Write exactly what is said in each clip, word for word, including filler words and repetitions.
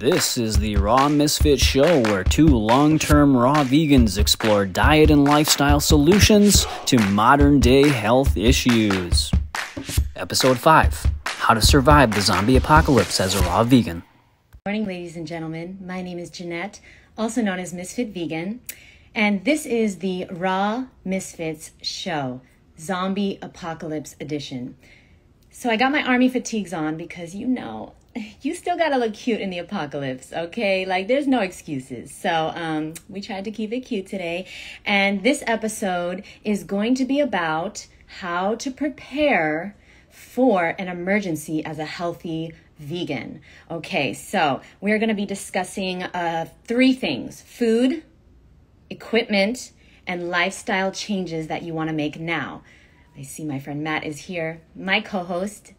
This is the Raw Misfits Show, where two long-term raw vegans explore diet and lifestyle solutions to modern-day health issues. Episode five, How to Survive the Zombie Apocalypse as a Raw Vegan. Good morning, ladies and gentlemen. My name is Jeanette, also known as Misfit Vegan, and this is the Raw Misfits Show, Zombie Apocalypse Edition. So I got my army fatigues on because, you know, you still gotta look cute in the apocalypse, okay? Like, there's no excuses. So um, we tried to keep it cute today. And this episode is going to be about how to prepare for an emergency as a healthy vegan. Okay, so we're gonna be discussing uh, three things: food, equipment, and lifestyle changes that you wanna make now. I see my friend Matt is here, my co-host.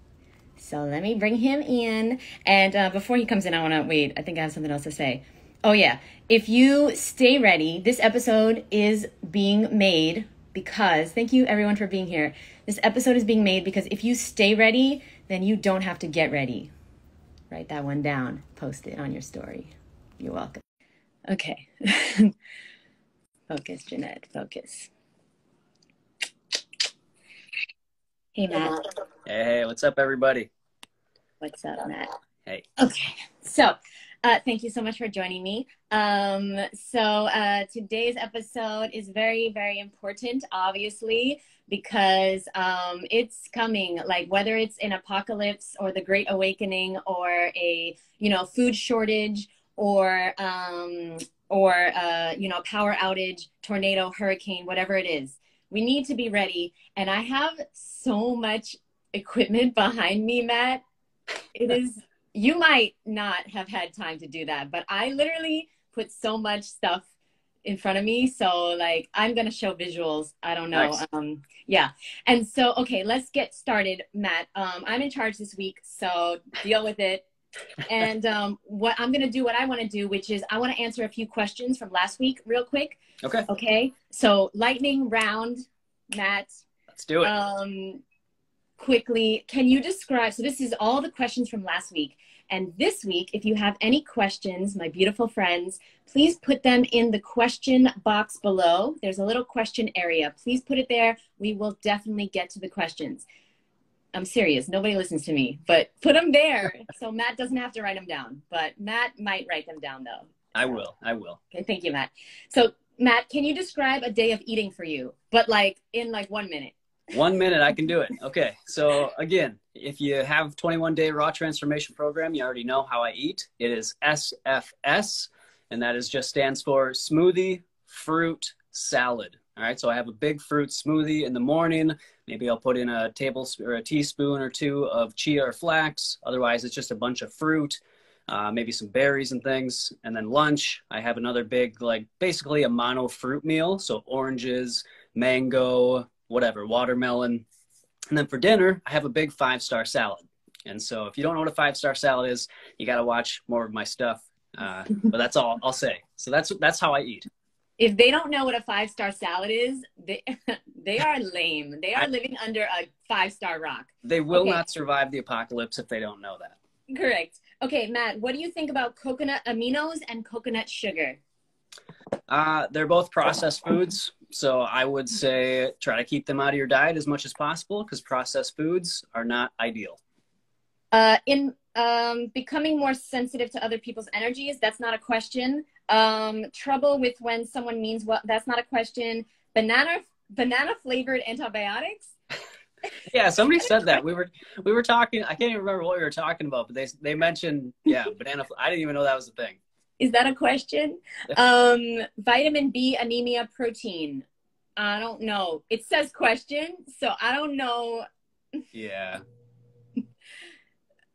So let me bring him in. And uh, before he comes in, I want to wait. I think I have something else to say. Oh, yeah. If you stay ready, this episode is being made because, thank you everyone for being here. This episode is being made because if you stay ready, then you don't have to get ready. Write that one down. Post it on your story. You're welcome. Okay. Focus, Jeanette. Focus. Hey, Matt. Hey, what's up, everybody? What's up, Matt? Hey. Okay, so uh, thank you so much for joining me. Um, so uh, today's episode is very, very important, obviously, because um, it's coming. Like, whether it's an apocalypse or the Great Awakening or a, you know, food shortage or, um, or uh, you know, power outage, tornado, hurricane, whatever it is. We need to be ready. And I have so much equipment behind me, Matt. It is, you might not have had time to do that, but I literally put so much stuff in front of me. So like, I'm going to show visuals. I don't know. Nice. Um, yeah. And so, okay, let's get started, Matt. Um, I'm in charge this week, so deal with it. And um, what I'm going to do, what I want to do, which is I want to answer a few questions from last week real quick. Okay. Okay. So lightning round, Matt. Let's do it. Um, quickly, can you describe, so this is all the questions from last week. And this week, if you have any questions, my beautiful friends, please put them in the question box below. There's a little question area. Please put it there. We will definitely get to the questions. I'm serious. Nobody listens to me, but put them there. So Matt doesn't have to write them down, but Matt might write them down though. I will. I will. Okay. Thank you, Matt. So Matt, can you describe a day of eating for you, but like in like one minute? One minute. I can do it. Okay. So again, if you have twenty-one day Raw Transformation Program, you already know how I eat. It is S F S. And that is just stands for smoothie, fruit, salad. All right, so I have a big fruit smoothie in the morning. Maybe I'll put in a tablespoon or a teaspoon or two of chia or flax. Otherwise, it's just a bunch of fruit, uh, maybe some berries and things. And then lunch, I have another big, like basically a mono fruit meal. So oranges, mango, whatever, watermelon. And then for dinner, I have a big five-star salad. And so if you don't know what a five-star salad is, you got to watch more of my stuff. Uh, but that's all I'll say. So that's that's how I eat. If they don't know what a five-star salad is, they, they are lame. They are living under a five-star rock. They will okay. not survive the apocalypse if they don't know that. Correct. Okay, Matt, what do you think about coconut aminos and coconut sugar? Uh, they're both processed foods, so I would say try to keep them out of your diet as much as possible because processed foods are not ideal. Uh, in um, becoming more sensitive to other people's energies, that's not a question. Um, trouble with when someone means well, that's not a question. Banana, banana flavored antibiotics. Yeah. Somebody said that we were, we were talking, I can't even remember what we were talking about, but they, they mentioned, yeah, banana. I didn't even know that was a thing. Is that a question? um, vitamin B, anemia, protein. I don't know. It says question. So I don't know. Yeah.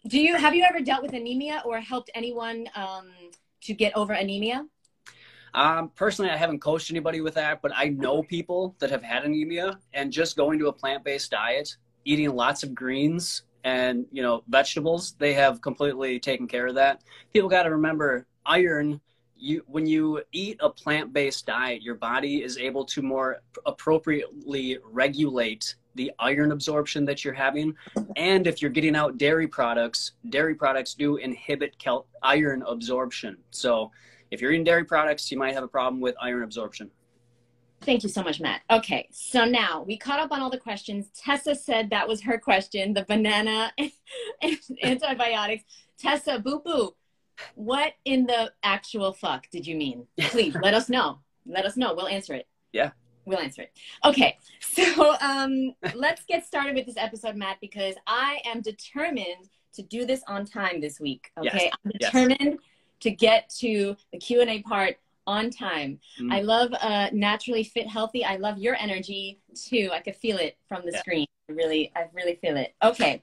Do you, have you ever dealt with anemia or helped anyone, um, to get over anemia? Um, personally, I haven't coached anybody with that, but I know people that have had anemia, and just going to a plant-based diet, eating lots of greens and, you know, vegetables, they have completely taken care of that. People got to remember iron. You, when you eat a plant-based diet, your body is able to more appropriately regulate the iron absorption that you're having. And if you're getting out dairy products, dairy products do inhibit cal iron absorption. So if you're eating dairy products, you might have a problem with iron absorption. Thank you so much, Matt. Okay, so now we caught up on all the questions. Tessa said that was her question, the banana and antibiotics. Tessa, boo-boo, what in the actual fuck did you mean? Please, let us know. Let us know. We'll answer it. Yeah. We'll answer it. Okay, so um, let's get started with this episode, Matt, because I am determined to do this on time this week, okay? Yes. I'm determined yes. to get to the Q and A part on time. Mm. I love uh, naturally fit, healthy. I love your energy too. I could feel it from the yeah. screen. I really, I really feel it. Okay.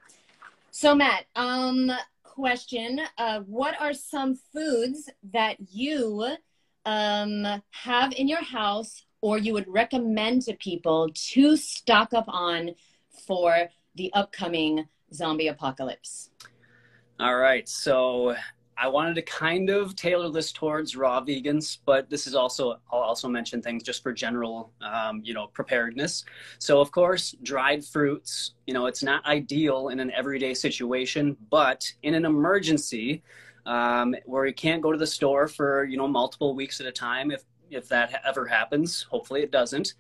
So Matt, um, question, uh, what are some foods that you um, have in your house or you would recommend to people to stock up on for the upcoming zombie apocalypse? All right. So I wanted to kind of tailor this towards raw vegans, but this is also, I'll also mention things just for general, um, you know, preparedness. So of course, dried fruits, you know, it's not ideal in an everyday situation, but in an emergency um, where you can't go to the store for, you know, multiple weeks at a time, if, if that ever happens, hopefully it doesn't.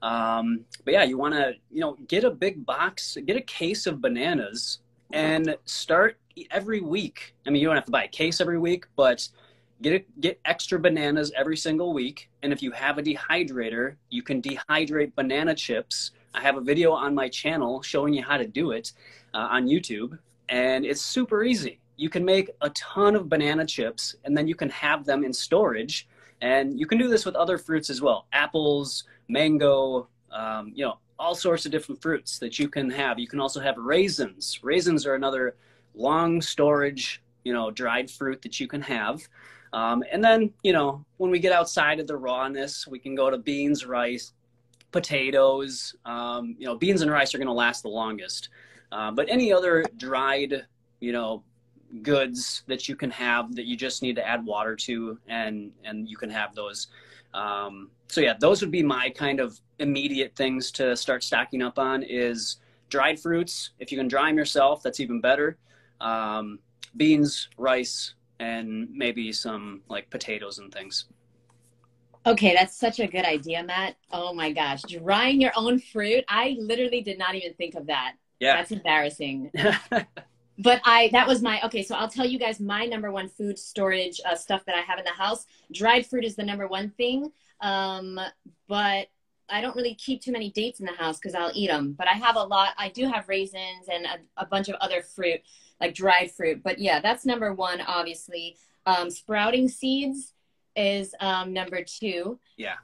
Um, but yeah, you want to, you know, get a big box, get a case of bananas and start every week. I mean, you don't have to buy a case every week, but get a, get extra bananas every single week. And if you have a dehydrator, you can dehydrate banana chips. I have a video on my channel showing you how to do it uh, on YouTube, and it's super easy. You can make a ton of banana chips, and then you can have them in storage. And you can do this with other fruits as well, apples, mango, um, you know, all sorts of different fruits that you can have. You can also have raisins. Raisins are another long storage, you know, dried fruit that you can have. Um, and then, you know, when we get outside of the rawness, we can go to beans, rice, potatoes. Um, you know, beans and rice are going to last the longest. Uh, but any other dried, you know, goods that you can have that you just need to add water to, and and you can have those. Um, so yeah, those would be my kind of immediate things to start stocking up on is dried fruits. If you can dry them yourself, that's even better. Um, beans, rice, and maybe some like potatoes and things. Okay, that's such a good idea, Matt. Oh my gosh, drying your own fruit. I literally did not even think of that. Yeah. That's embarrassing. But I, that was my, okay, so I'll tell you guys my number one food storage uh, stuff that I have in the house. Dried fruit is the number one thing, um, but I don't really keep too many dates in the house because I'll eat them. But I have a lot, I do have raisins and a, a bunch of other fruit, like dried fruit. But yeah, that's number one, obviously. Um, sprouting seeds is um, number two. Yeah.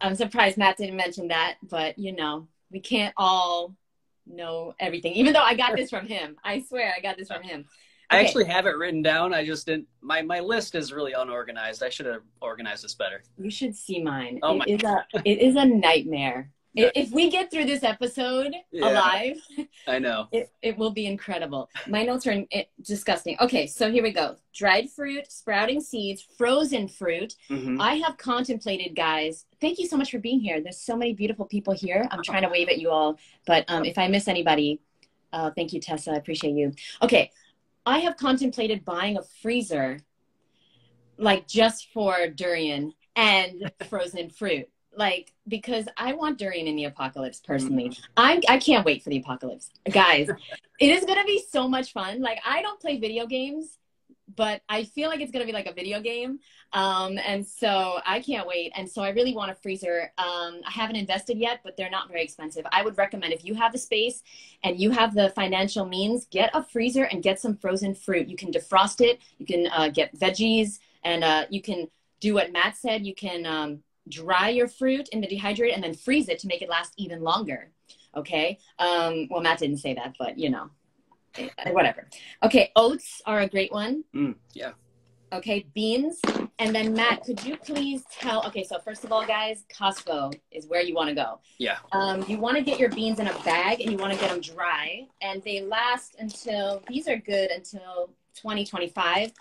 I'm surprised Matt didn't mention that, but you know, we can't all know everything, even though I got this from him. I swear I got this from him. Okay. I actually have it written down. I just didn't, my, my list is really unorganized. I should have organized this better. You should see mine. Oh my it, is a, it is a nightmare. Yeah. If we get through this episode yeah. alive, I know it, it will be incredible. My notes are in, it, disgusting. Okay, so here we go. Dried fruit, sprouting seeds, frozen fruit. Mm-hmm. I have contemplated, guys, thank you so much for being here. There's so many beautiful people here. I'm trying to wave at you all, but um, if I miss anybody, uh, thank you, Tessa. I appreciate you. Okay, I have contemplated buying a freezer, like just for durian and frozen fruit. Like, because I want durian in the apocalypse, personally. Mm-hmm. I, I can't wait for the apocalypse. Guys, it is going to be so much fun. Like, I don't play video games, but I feel like it's going to be like a video game. Um, and so I can't wait. And so I really want a freezer. Um, I haven't invested yet, but they're not very expensive. I would recommend if you have the space and you have the financial means, get a freezer and get some frozen fruit. You can defrost it. You can uh, get veggies. And uh, you can do what Matt said. You can... Um, dry your fruit in the dehydrator and then freeze it to make it last even longer. Okay. Um, well, Matt didn't say that, but you know, whatever. Okay. Oats are a great one. Mm, yeah. Okay. Beans. And then Matt, could you please tell, okay. So first of all, guys, Costco is where you want to go. Yeah. Um, you want to get your beans in a bag and you want to get them dry, and they last until, these are good until twenty twenty-five,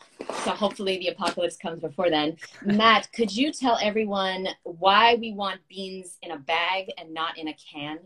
so hopefully the apocalypse comes before then. Matt, could you tell everyone why we want beans in a bag and not in a can?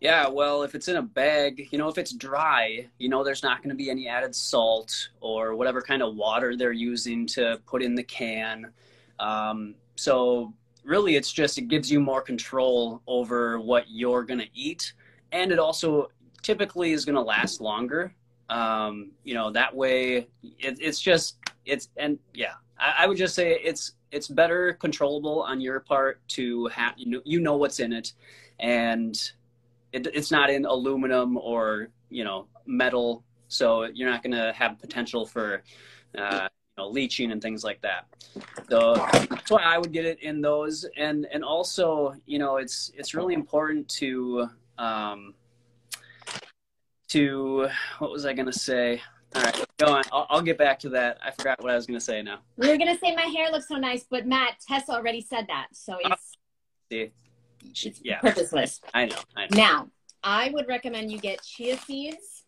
Yeah, well, if it's in a bag, you know, if it's dry, you know, there's not going to be any added salt or whatever kind of water they're using to put in the can. Um, so really, it's just, it gives you more control over what you're going to eat. And it also typically is going to last longer. Um, you know, that way it, it's just, it's, and yeah, I, I would just say it's, it's better controllable on your part to have, you know, you know what's in it, and it, it's not in aluminum or, you know, metal. So you're not going to have potential for, uh, you know, leaching and things like that. So that's why I would get it in those. And, and also, you know, it's, it's really important to, um, to, what was I going to say? All right, go on. I'll, I'll get back to that. I forgot what I was going to say now. We were going to say my hair looks so nice, but Matt, Tessa already said that. So it's, see, it's yeah. purposeless. I know, I know. Now, I would recommend you get chia seeds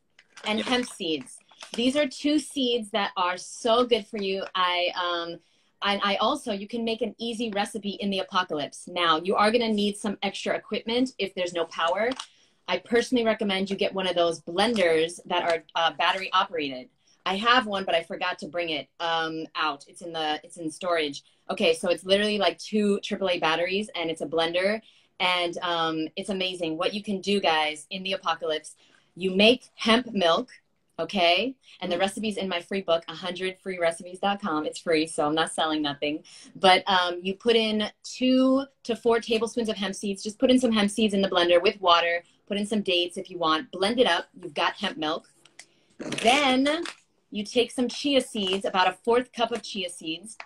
and yep. hemp seeds. These are two seeds that are so good for you. I, um, I, I also, you can make an easy recipe in the apocalypse. Now, you are going to need some extra equipment if there's no power. I personally recommend you get one of those blenders that are uh, battery operated. I have one, but I forgot to bring it um, out. It's in the, it's in storage. Okay, so it's literally like two triple A batteries, and it's a blender, and um, it's amazing what you can do, guys, in the apocalypse. You make hemp milk, okay? And the recipe's in my free book, one hundred free recipes dot com. It's free, so I'm not selling nothing. But um, you put in two to four tablespoons of hemp seeds. Just put in some hemp seeds in the blender with water. Put in some dates if you want. Blend it up. You've got hemp milk. Then you take some chia seeds, about a fourth cup of chia seeds,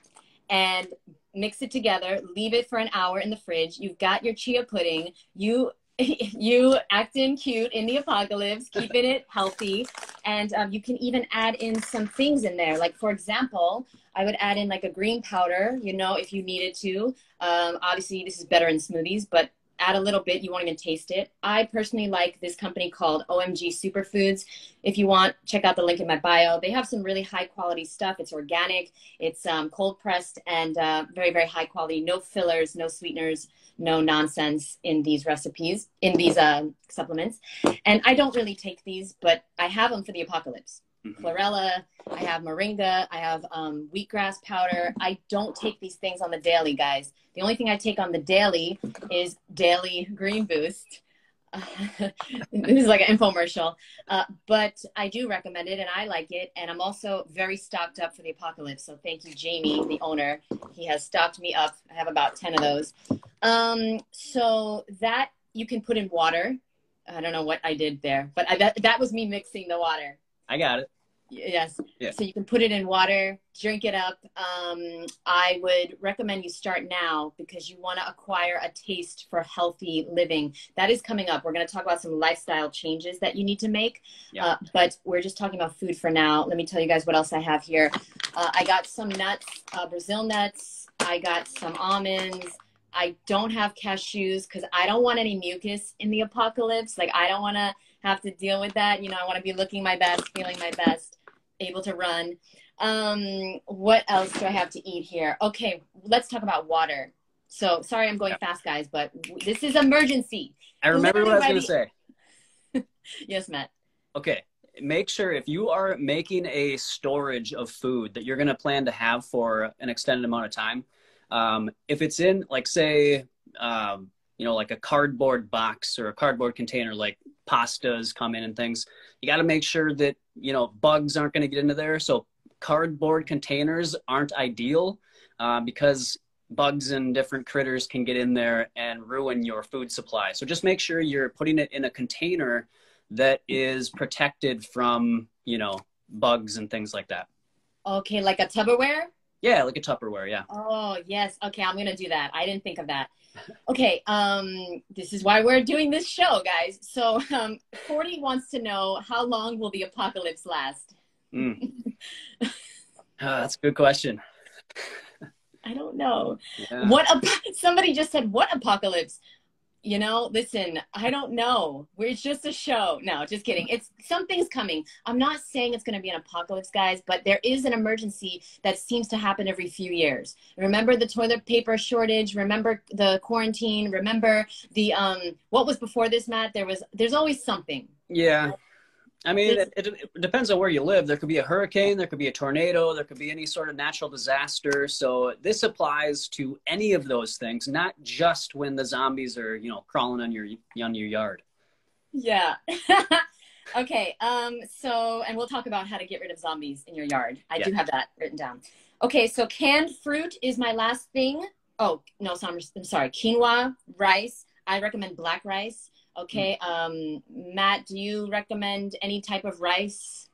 and mix it together. Leave it for an hour in the fridge. You've got your chia pudding. You you acting cute in the apocalypse, keeping it healthy. And um, you can even add in some things in there. Like, for example, I would add in like a green powder, you know, if you needed to. Um, obviously, this is better in smoothies, but add a little bit, you won't even taste it. I personally like this company called O M G Superfoods. If you want, check out the link in my bio. They have some really high quality stuff. It's organic, it's um, cold pressed, and uh, very, very high quality. No fillers, no sweeteners, no nonsense in these recipes, in these uh, supplements. And I don't really take these, but I have them for the apocalypse. Chlorella, I have moringa, I have um, wheatgrass powder. I don't take these things on the daily, guys. The only thing I take on the daily is Daily Green Boost. Uh, this is like an infomercial. Uh, but I do recommend it, and I like it. And I'm also very stocked up for the apocalypse. So thank you, Jamie, the owner. He has stocked me up. I have about ten of those. Um, so that you can put in water. I don't know what I did there, but I, that, that was me mixing the water. I got it. Yes. Yeah. So you can put it in water, drink it up. Um, I would recommend you start now because you want to acquire a taste for healthy living. That is coming up. We're going to talk about some lifestyle changes that you need to make. Yeah. Uh, but we're just talking about food for now. Let me tell you guys what else I have here. Uh, I got some nuts, uh, Brazil nuts. I got some almonds. I don't have cashews because I don't want any mucus in the apocalypse. Like, I don't want to have to deal with that. You know, I want to be looking my best, feeling my best, able to run. Um, what else do I have to eat here? Okay, let's talk about water. So, sorry I'm going yeah. fast, guys, but this is emergency. I remember Literally what I was going to say. Yes, Matt. Okay, make sure if you are making a storage of food that you're going to plan to have for an extended amount of time, um, if it's in, like, say, um, you know, like a cardboard box or a cardboard container, like pastas come in and things, you got to make sure that, you know, bugs aren't going to get into there. So cardboard containers aren't ideal uh, because bugs and different critters can get in there and ruin your food supply. So just make sure you're putting it in a container that is protected from, you know, bugs and things like that. Okay, like a Tupperware? Yeah, like a Tupperware, yeah. Oh, yes. Okay, I'm going to do that. I didn't think of that. Okay, um, this is why we're doing this show, guys. So, um, forty wants to know, how long will the apocalypse last? Mm. uh, that's a good question. I don't know. Yeah. What? Somebody just said, what apocalypse? You know, listen, I don't know. We're, it's just a show. No, just kidding. It's something's coming. I'm not saying it's going to be an apocalypse, guys, but there is an emergency that seems to happen every few years. Remember the toilet paper shortage. Remember the quarantine. Remember the um, what was before this, Matt? There was. There's always something. Yeah, I mean, it, it, it depends on where you live. There could be a hurricane. There could be a tornado. There could be any sort of natural disaster. So this applies to any of those things, not just when the zombies are, you know, crawling on your on your yard. Yeah. Okay. Um. So, and we'll talk about how to get rid of zombies in your yard. I yeah. do have that written down. Okay. So canned fruit is my last thing. Oh no, so I'm, I'm sorry. Quinoa, rice. I recommend black rice. Okay, um, Matt, do you recommend any type of rice?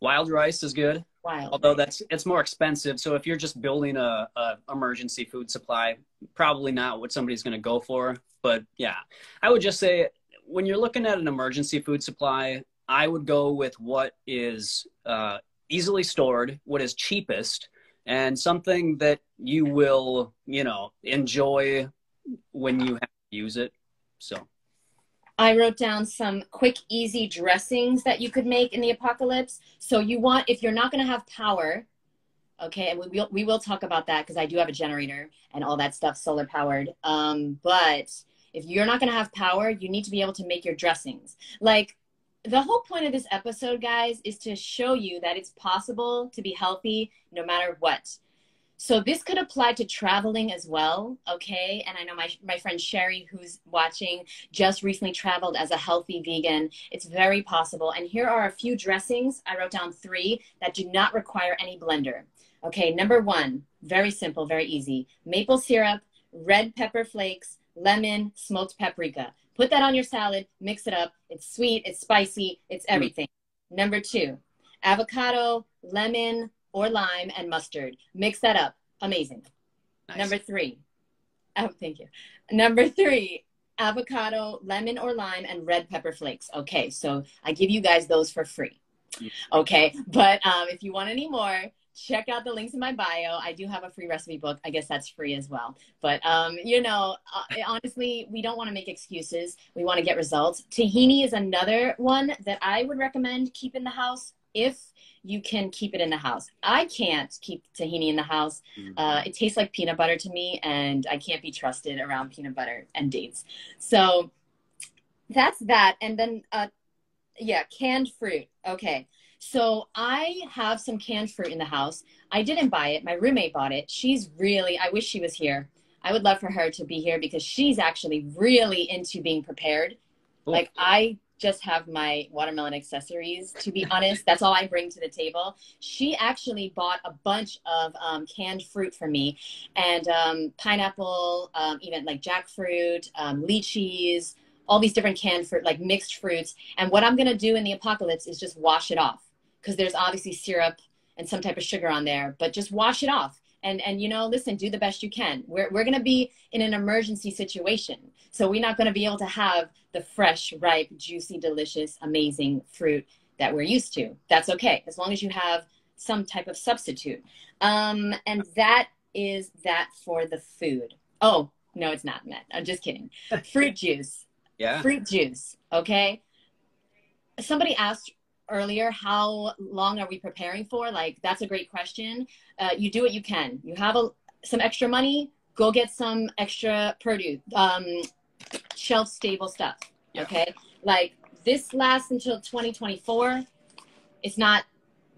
Wild rice is good. Wild. Although that's, it's more expensive. So if you're just building a, a emergency food supply, probably not what somebody's going to go for. But yeah, I would just say when you're looking at an emergency food supply, I would go with what is uh, easily stored, what is cheapest, and something that you will, you know, enjoy when you have to use it. So. I wrote down some quick, easy dressings that you could make in the apocalypse. So you want, if you're not going to have power, okay, and we will, we will talk about that because I do have a generator and all that stuff, solar powered. Um, but if you're not going to have power, you need to be able to make your dressings. Like the whole point of this episode, guys, is to show you that it's possible to be healthy no matter what. So this could apply to traveling as well, okay? And I know my, my friend Sherry, who's watching, just recently traveled as a healthy vegan. It's very possible. And here are a few dressings, I wrote down three, that do not require any blender. Okay, number one, very simple, very easy. Maple syrup, red pepper flakes, lemon, smoked paprika. Put that on your salad, mix it up. It's sweet, it's spicy, it's everything. Mm. Number two, avocado, lemon, or lime and mustard. Mix that up. Amazing. Nice. Number three. Oh, thank you. Number three, avocado, lemon or lime, and red pepper flakes. Okay, so I give you guys those for free. Okay, but um, if you want any more, check out the links in my bio. I do have a free recipe book. I guess that's free as well. But, um, you know, honestly, we don't want to make excuses. We want to get results. Tahini is another one that I would recommend keep in the house if you can keep it in the house. I can't keep tahini in the house. Uh, it tastes like peanut butter to me, and I can't be trusted around peanut butter and dates. So that's that. And then, uh, yeah, canned fruit. Okay. So I have some canned fruit in the house. I didn't buy it. My roommate bought it. She's really, I wish she was here. I would love for her to be here because she's actually really into being prepared. Cool. Like I just have my watermelon accessories, to be honest. That's all I bring to the table. She actually bought a bunch of um, canned fruit for me, and um, pineapple, um, even like jackfruit, um, lychees, all these different canned fruit, like mixed fruits. And what I'm gonna do in the apocalypse is just wash it off, because there's obviously syrup and some type of sugar on there, but just wash it off. And, and you know, listen, do the best you can. We're, we're going to be in an emergency situation. So we're not going to be able to have the fresh, ripe, juicy, delicious, amazing fruit that we're used to. That's okay, as long as you have some type of substitute. Um, and that is that for the food. Oh, no, it's not, Matt. I'm just kidding. Fruit juice. Yeah. Fruit juice, okay? Somebody asked earlier, how long are we preparing for? Like, that's a great question. Uh, you do what you can. You have a, some extra money, go get some extra produce, um, shelf stable stuff, yeah. Okay? Like, this lasts until twenty twenty-four. It's not,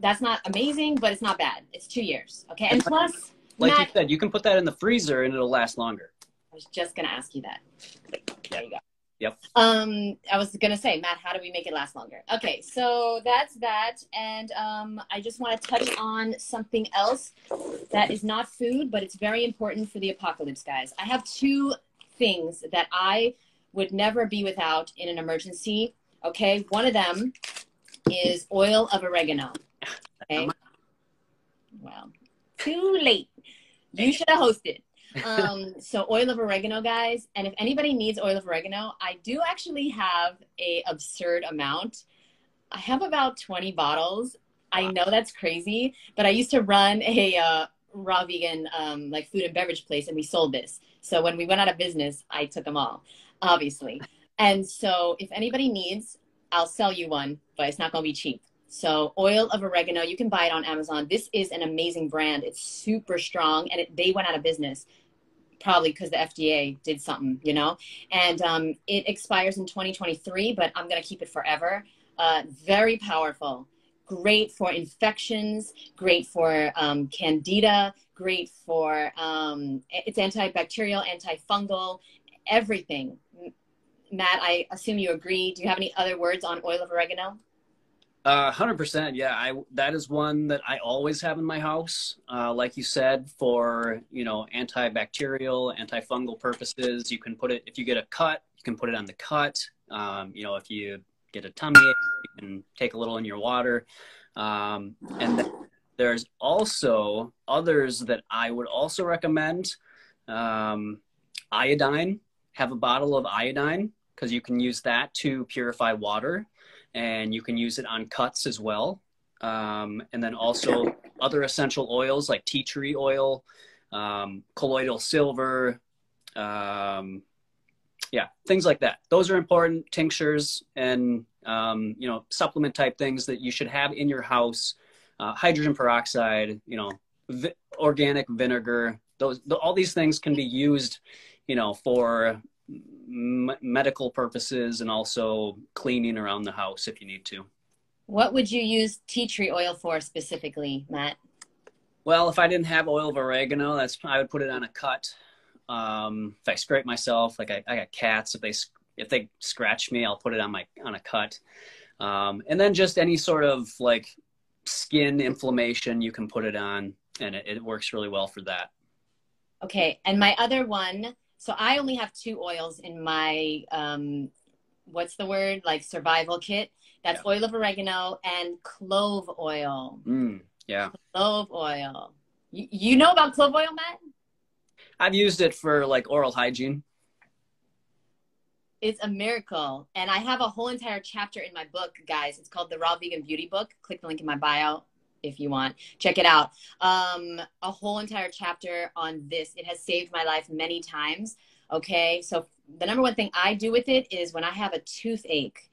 that's not amazing, but it's not bad. It's two years, okay? And plus, like Matt, you said, you can put that in the freezer and it'll last longer. I was just gonna ask you that. There you go. Yep. Um, I was going to say, Matt, how do we make it last longer? Okay, so that's that. And um, I just want to touch on something else that is not food, but it's very important for the apocalypse, guys. I have two things that I would never be without in an emergency. Okay, one of them is oil of oregano. Okay. Well, too late. You should have hosted. um, so oil of oregano, guys. And if anybody needs oil of oregano, I do actually have a absurd amount. I have about twenty bottles. I know that's crazy, but I used to run a uh, raw vegan um, like food and beverage place, and we sold this. So when we went out of business, I took them all. obviously. And so if anybody needs, I'll sell you one, but it's not going to be cheap. So oil of oregano, you can buy it on Amazon. This is an amazing brand. It's super strong, and it, they went out of business probably because the F D A did something, you know, and um, it expires in twenty twenty-three, but I'm going to keep it forever. Uh, very powerful, great for infections, great for um, candida, great for, um, it's antibacterial, antifungal, everything. Matt, I assume you agree. Do you have any other words on oil of oregano? Uh, one hundred percent. Yeah, I, that is one that I always have in my house. Uh, like you said, for, you know, antibacterial, antifungal purposes, you can put it, if you get a cut, you can put it on the cut. Um, you know, if you get a tummy ache, you can take a little in your water. Um, and then there's also others that I would also recommend. Um, iodine, have a bottle of iodine, because you can use that to purify water, and you can use it on cuts as well. Um, and then also other essential oils like tea tree oil, um, colloidal silver, um, yeah, things like that. Those are important tinctures and, um, you know, supplement type things that you should have in your house. Uh, hydrogen peroxide, you know, vi organic vinegar, those, the, all these things can be used, you know, for m medical purposes and also cleaning around the house if you need to. What would you use tea tree oil for specifically, Matt? Well, if I didn't have oil of oregano, that's, I would put it on a cut. Um, if I scrape myself, like I, I got cats, if they, if they scratch me, I'll put it on my, on a cut. Um, and then just any sort of like skin inflammation, you can put it on, and it, it works really well for that. Okay. And my other one, so I only have two oils in my, um, what's the word? Like survival kit. That's yeah. Oil of oregano and clove oil. Mm, yeah. Clove oil. You, you know about clove oil, Matt? I've used it for like oral hygiene. It's a miracle. And I have a whole entire chapter in my book, guys. It's called the Raw Vegan Beauty Book. Click the link in my bio if you want. Check it out. Um, a whole entire chapter on this. It has saved my life many times. Okay. So the number one thing I do with it is when I have a toothache.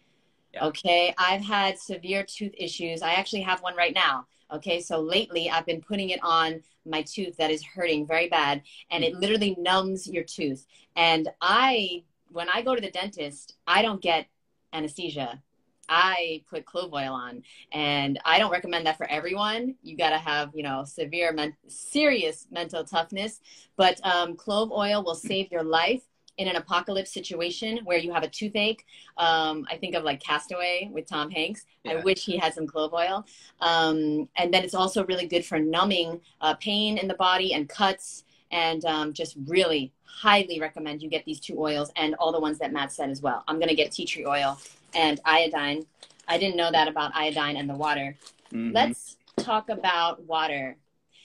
Yeah. Okay. I've had severe tooth issues. I actually have one right now. Okay. So lately I've been putting it on my tooth that is hurting very bad. And it literally numbs your tooth. And I, when I go to the dentist, I don't get anesthesia. I put clove oil on, and I don't recommend that for everyone. You got to have, you know, severe, men serious mental toughness, but um, clove oil will save your life in an apocalypse situation where you have a toothache. Um, I think of like Castaway with Tom Hanks. Yeah. I wish he had some clove oil. Um, and then it's also really good for numbing uh, pain in the body and cuts, and um, just really highly recommend you get these two oils and all the ones that Matt said as well. I'm going to get tea tree oil and iodine. I didn't know that about iodine and the water. Mm-hmm. Let's talk about water.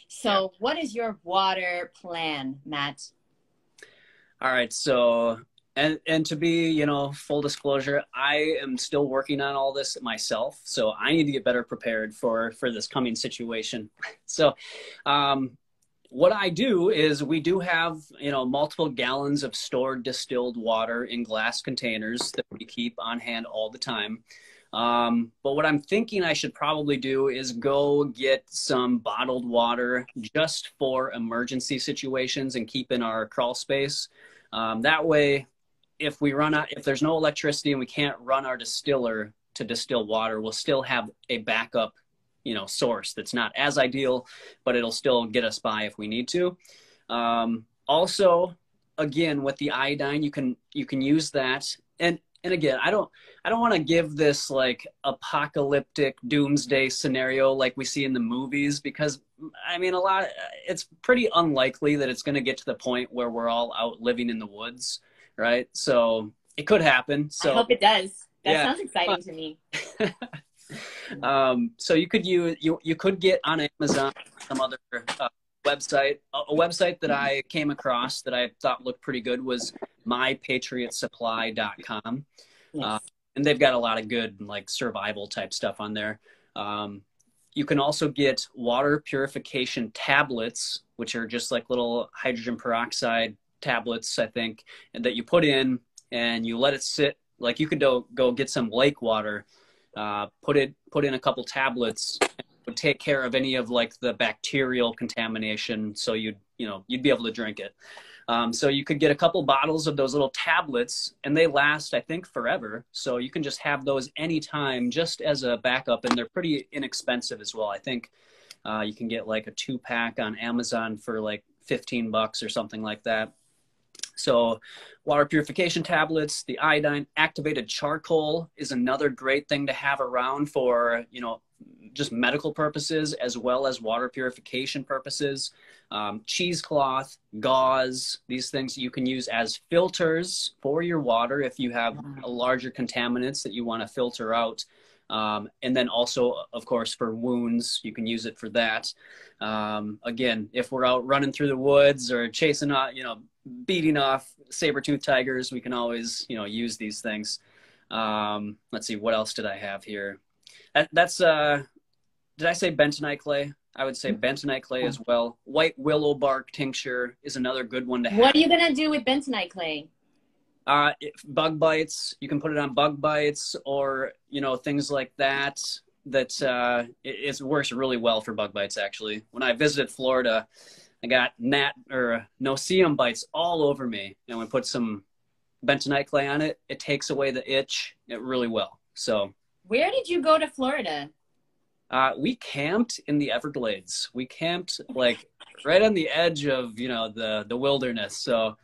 So yeah. What is your water plan, Matt? All right. So, and, and to be, you know, full disclosure, I am still working on all this myself. So I need to get better prepared for, for this coming situation. So, um, what I do is we do have, you know, multiple gallons of stored distilled water in glass containers that we keep on hand all the time. Um, but what I'm thinking I should probably do is go get some bottled water just for emergency situations and keep in our crawl space. Um, that way, if we run out, if there's no electricity and we can't run our distiller to distill water, we'll still have a backup, you know, source that's not as ideal, but it'll still get us by if we need to. Um, also, again, with the iodine, you can, you can use that. And, and again, I don't, I don't want to give this like apocalyptic doomsday scenario like we see in the movies, because I mean, a lot, it's pretty unlikely that it's going to get to the point where we're all out living in the woods. Right. So it could happen. So I hope it does. That yeah. sounds exciting to me. Um, so you could use, you, you could get on Amazon, some other uh, website, a, a website that I came across that I thought looked pretty good was my patriot supply dot com. Yes. Uh, and they've got a lot of good like survival type stuff on there. Um, you can also get water purification tablets, which are just like little hydrogen peroxide tablets, I think, and that you put in and you let it sit. Like you could go, go get some lake water, uh, put it, put in a couple tablets, and it would take care of any of like the bacterial contamination. So you'd, you know, you'd be able to drink it. Um, so you could get a couple bottles of those little tablets, and they last, I think, forever. So you can just have those anytime, just as a backup. And they're pretty inexpensive as well. I think uh, you can get like a two pack on Amazon for like fifteen bucks or something like that. So water purification tablets, the iodine, activated charcoal is another great thing to have around for, you know, just medical purposes as well as water purification purposes. Um, cheesecloth, gauze, these things you can use as filters for your water if you have larger contaminants that you want to filter out. Um, and then also, of course, for wounds, you can use it for that. Um, again, if we're out running through the woods or chasing, you know, beating off saber-toothed tigers, we can always, you know, use these things. Um, let's see, what else did I have here? That, that's, uh, did I say bentonite clay? I would say bentonite clay as well. White willow bark tincture is another good one to have. What are you going to do with bentonite clay? Uh, if bug bites, you can put it on bug bites or, you know, things like that, that uh, it, it works really well for bug bites, actually. When I visited Florida, I got gnat or noceum bites all over me. And when I put some bentonite clay on it, it takes away the itch it really well. So. Where did you go to Florida? Uh, we camped in the Everglades. We camped like right on the edge of, you know, the, the wilderness. So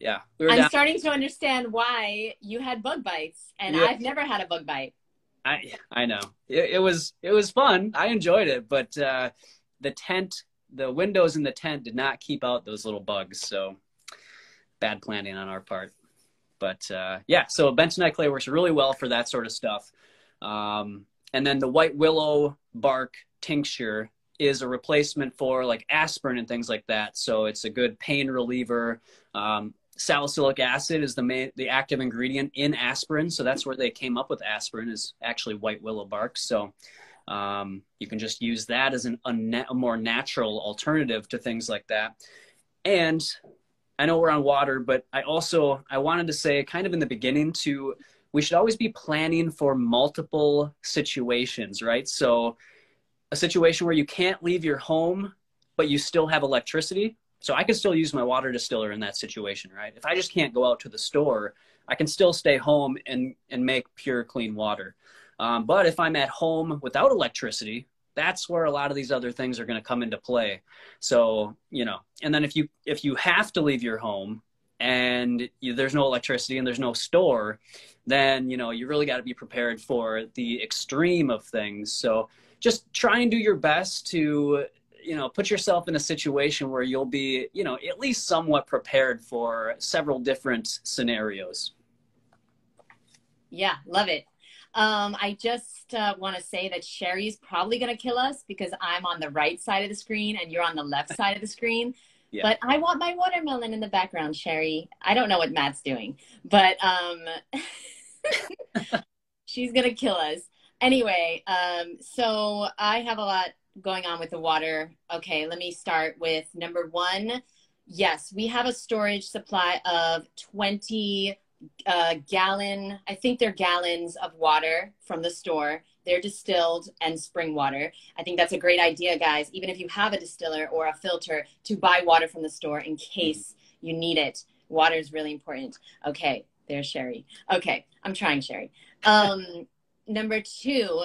yeah. We were I'm down. starting to understand why you had bug bites, and yeah. I've never had a bug bite. I, I know it, it was, it was fun. I enjoyed it, but uh, the tent, the windows in the tent did not keep out those little bugs. So bad planning on our part, but uh, yeah. So bentonite clay works really well for that sort of stuff. Um, and then the white willow bark tincture is a replacement for like aspirin and things like that. So it's a good pain reliever. Um, Salicylic acid is the main, the active ingredient in aspirin. So that's where they came up with aspirin, is actually white willow bark. So um, you can just use that as an, a, na a more natural alternative to things like that. And I know we're on water, but I also, I wanted to say kind of in the beginning to, we should always be planning for multiple situations, right? So a situation where you can't leave your home, but you still have electricity. So I can still use my water distiller in that situation, right? If I just can't go out to the store, I can still stay home and, and make pure, clean water. Um, but if I'm at home without electricity, that's where a lot of these other things are going to come into play. So, you know, and then if you, if you have to leave your home and you, there's no electricity and there's no store, then, you know, you really got to be prepared for the extreme of things. So just try and do your best to, you know, put yourself in a situation where you'll be, you know, at least somewhat prepared for several different scenarios. Yeah, love it. Um, I just uh, want to say that Sherry's probably going to kill us because I'm on the right side of the screen and you're on the left side of the screen. Yeah. But I want my watermelon in the background, Sherry. I don't know what Matt's doing, but um, she's going to kill us. Anyway, um, so I have a lot going on with the water. Okay, let me start with number one. Yes, we have a storage supply of twenty uh, gallon, I think they're gallons of water from the store. They're distilled and spring water. I think that's a great idea, guys, even if you have a distiller or a filter, to buy water from the store in case you need it. Water is really important. Okay, there's Sherry. Okay, I'm trying, Sherry. Um, number two,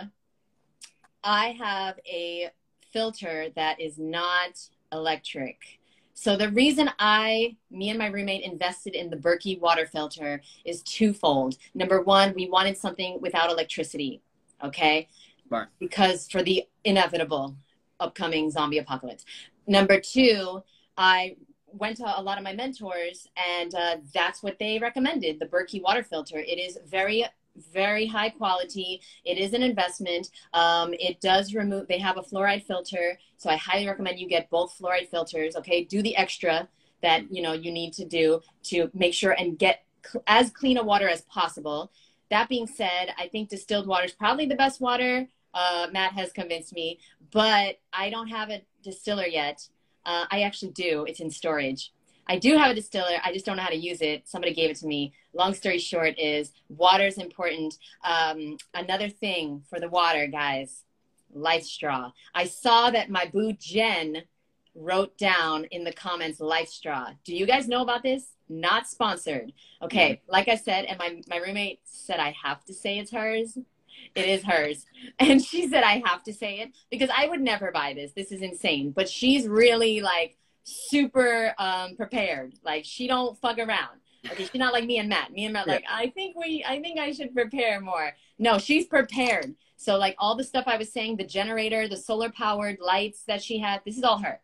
I have a filter that is not electric. So the reason I, me and my roommate invested in the Berkey water filter is twofold. Number one, we wanted something without electricity, okay? Right. Because for the inevitable upcoming zombie apocalypse. Number two, I went to a lot of my mentors, and uh, that's what they recommended, the Berkey water filter. It is very very high quality. It is an investment. Um, it does remove, they have a fluoride filter. So I highly recommend you get both fluoride filters. Okay. Do the extra that, you know, you need to do to make sure and get cl as clean a water as possible. That being said, I think distilled water is probably the best water. Uh, Matt has convinced me, but I don't have a distiller yet. Uh, I actually do. It's in storage. I do have a distiller. I just don't know how to use it. Somebody gave it to me. Long story short is water is important. Um, another thing for the water, guys, Life Straw. I saw that my boo Jen wrote down in the comments, Life Straw. Do you guys know about this? Not sponsored. Okay, mm-hmm. Like I said, and my, my roommate said I have to say it's hers. It is hers. And she said I have to say it because I would never buy this. This is insane. But she's really like super um, prepared. Like she don't fuck around. Okay, she's not like me and Matt. Me and Matt, yeah. like, I think we, I think I should prepare more. No, she's prepared. So like all the stuff I was saying, the generator, the solar powered lights that she had, this is all her.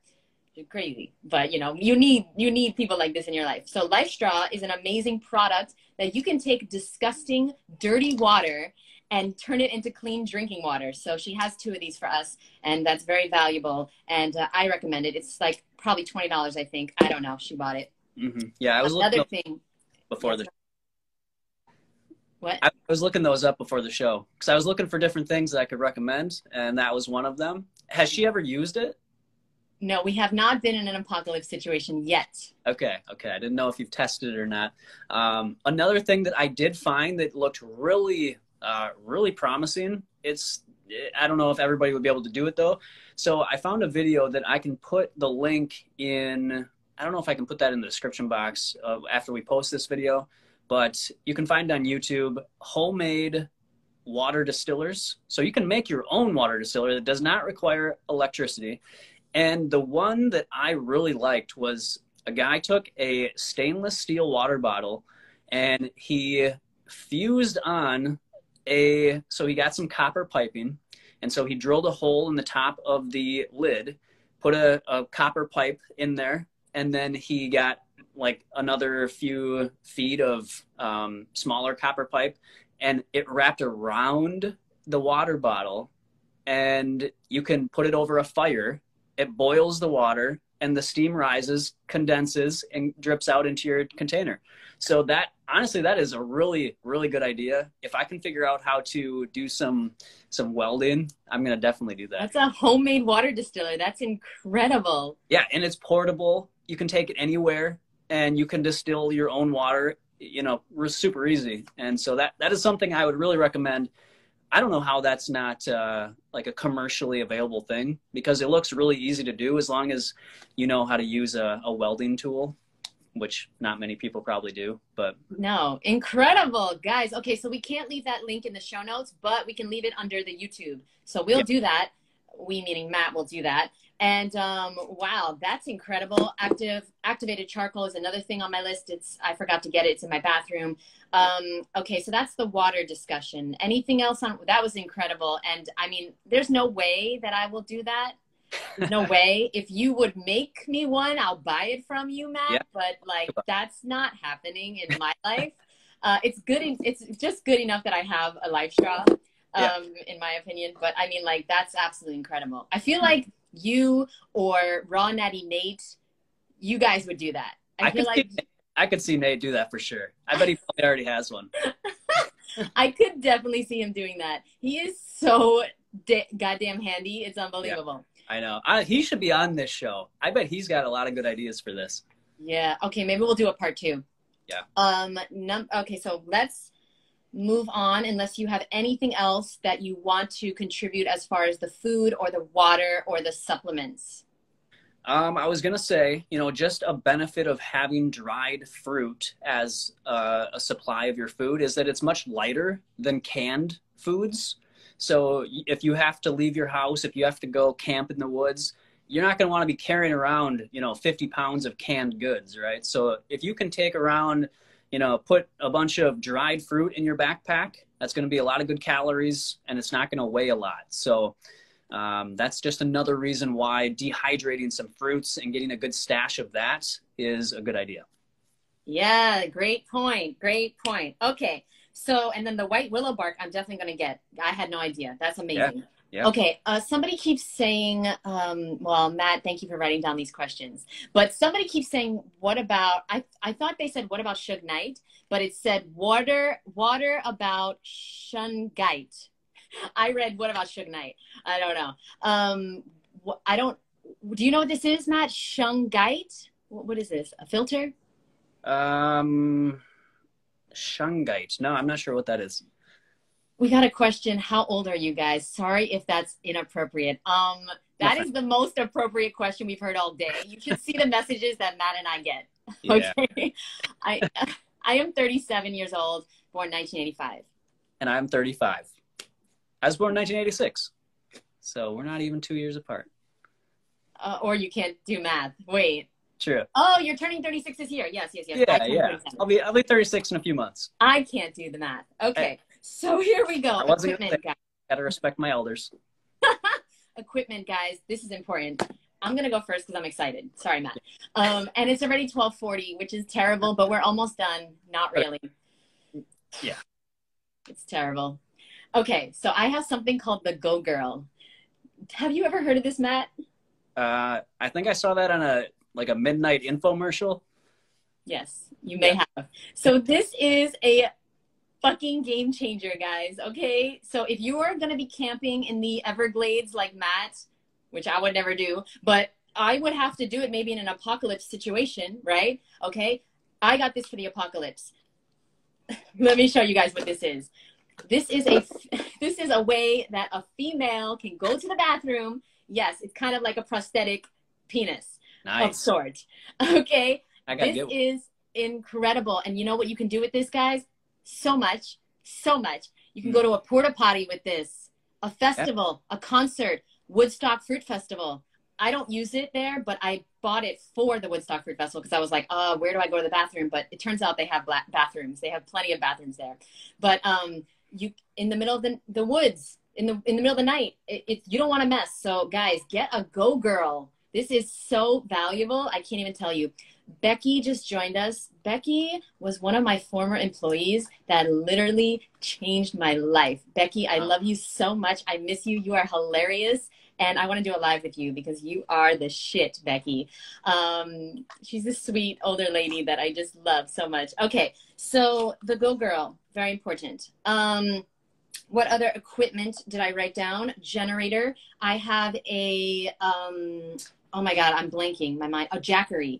Crazy, but you know, you need you need people like this in your life. So Life Straw is an amazing product that you can take disgusting, dirty water and turn it into clean drinking water. So she has two of these for us, and that's very valuable. And uh, I recommend it. It's like probably twenty dollars, I think. I don't know. She bought it. Mm-hmm. Yeah, I was another looking thing before the. What? I was looking those up before the show because I was looking for different things that I could recommend, and that was one of them. Has she ever used it? No, we have not been in an apocalypse situation yet. Okay, okay. I didn't know if you've tested it or not. Um, another thing that I did find that looked really, uh, really promising, it's, I don't know if everybody would be able to do it though. So I found a video that I can put the link in, I don't know if I can put that in the description box uh, after we post this video, but you can find on YouTube, homemade water distillers. So you can make your own water distiller that does not require electricity. And the one that I really liked was a guy took a stainless steel water bottle and he fused on a, so he got some copper piping. And so he drilled a hole in the top of the lid, put a, a copper pipe in there. And then he got like another few feet of um, smaller copper pipe and it wrapped around the water bottle and you can put it over a fire. It boils the water and the steam rises, condenses, and drips out into your container. So that, honestly, that is a really, really good idea. If I can figure out how to do some some welding, I'm gonna definitely do that. That's a homemade water distiller. That's incredible. Yeah, and it's portable. You can take it anywhere and you can distill your own water, you know, super easy. And so that that is something I would really recommend. I don't know how that's not uh, like a commercially available thing because it looks really easy to do as long as you know how to use a, a welding tool, which not many people probably do, but. No, incredible, guys. Okay, so we can't leave that link in the show notes, but we can leave it under the YouTube. So we'll yep. do that. We, meaning Matt, will do that. And um, wow, that's incredible. Active, activated charcoal is another thing on my list. It's, I forgot to get it, it's in my bathroom. Um, okay, so that's the water discussion. Anything else on, that was incredible. And I mean, there's no way that I will do that. There's no way. If you would make me one, I'll buy it from you, Matt. Yeah. But like, that's not happening in my life. Uh, it's good, it's just good enough that I have a Life Straw, um, yeah. in my opinion. But I mean, like, that's absolutely incredible. I feel like you or Raw Natty Nate, you guys would do that. I, I feel could like see, I could see Nate do that for sure. I bet he probably already has one. I could definitely see him doing that. He is so goddamn handy. It's unbelievable. Yeah, I know. I, he should be on this show. I bet he's got a lot of good ideas for this. Yeah. Okay. Maybe we'll do a part two. Yeah. Um. Num okay. So let's move on unless you have anything else that you want to contribute as far as the food or the water or the supplements. Um, I was going to say, you know, just a benefit of having dried fruit as uh, a supply of your food is that it's much lighter than canned foods. So if you have to leave your house, if you have to go camp in the woods, you're not going to want to be carrying around, you know, fifty pounds of canned goods, right? So if you can take around, you know, put a bunch of dried fruit in your backpack. That's going to be a lot of good calories and it's not going to weigh a lot. So um, that's just another reason why dehydrating some fruits and getting a good stash of that is a good idea. Yeah, great point. Great point. Okay. So, and then the white willow bark, I'm definitely going to get. I had no idea. That's amazing. Yeah. Yeah. Okay, uh, somebody keeps saying, um, well, Matt, thank you for writing down these questions. But somebody keeps saying, what about, I, I thought they said, what about Shungite? But it said, water, water about Shungite. I read, what about Shungite? I don't know. Um, I don't, do you know what this is, Matt? Shungite? what is this? A filter? Um, Shungite. No, I'm not sure what that is. We got a question. How old are you guys? Sorry if that's inappropriate. Um, that is the most appropriate question we've heard all day. You should see the messages that Matt and I get. Yeah. Okay. I, I am thirty-seven years old, born nineteen eighty-five. And I'm thirty-five. I was born in nineteen eighty-six. So we're not even two years apart. Uh, or you can't do math. Wait. True. Oh, you're turning thirty-six this year. Yes, yes, yes. Yeah, yeah. I'll be, I'll be thirty-six in a few months. I can't do the math. Okay. I, so here we go. I wasn't gonna say, guys. Gotta respect my elders. Equipment, guys. This is important. I'm going to go first because I'm excited. Sorry, Matt. Um, and it's already twelve forty, which is terrible, but we're almost done. Not really. Yeah. It's terrible. Okay. So I have something called the Go Girl. Have you ever heard of this, Matt? Uh, I think I saw that on a like a midnight infomercial. Yes, you may yeah. have. So this is a fucking game changer, guys. Okay, so if you are gonna be camping in the Everglades like Matt, which I would never do, but I would have to do it maybe in an apocalypse situation, right? Okay, I got this for the apocalypse. Let me show you guys what this is. This is a this is a way that a female can go to the bathroom. Yes, it's kind of like a prosthetic penis nice. of sorts. Okay, I gotta this is incredible. And you know what you can do with this, guys? So much, so much. You can mm. go to a porta potty with this, a festival, yeah. a concert, Woodstock Fruit Festival. I don't use it there, but I bought it for the Woodstock Fruit Festival because I was like, oh, where do I go to the bathroom? But it turns out they have black bathrooms. They have plenty of bathrooms there. But um, you in the middle of the, the woods, in the in the middle of the night, it, it, you don't want to mess. So guys, get a Go Girl. This is so valuable. I can't even tell you. Becky just joined us. Becky was one of my former employees that literally changed my life. Becky, I love you so much. I miss you. You are hilarious. And I want to do a live with you because you are the shit, Becky. Um, she's this sweet older lady that I just love so much. Okay, so the Go Girl, very important. Um, What other equipment did I write down? Generator. I have a, um, oh my God, I'm blanking my mind. A Jackery.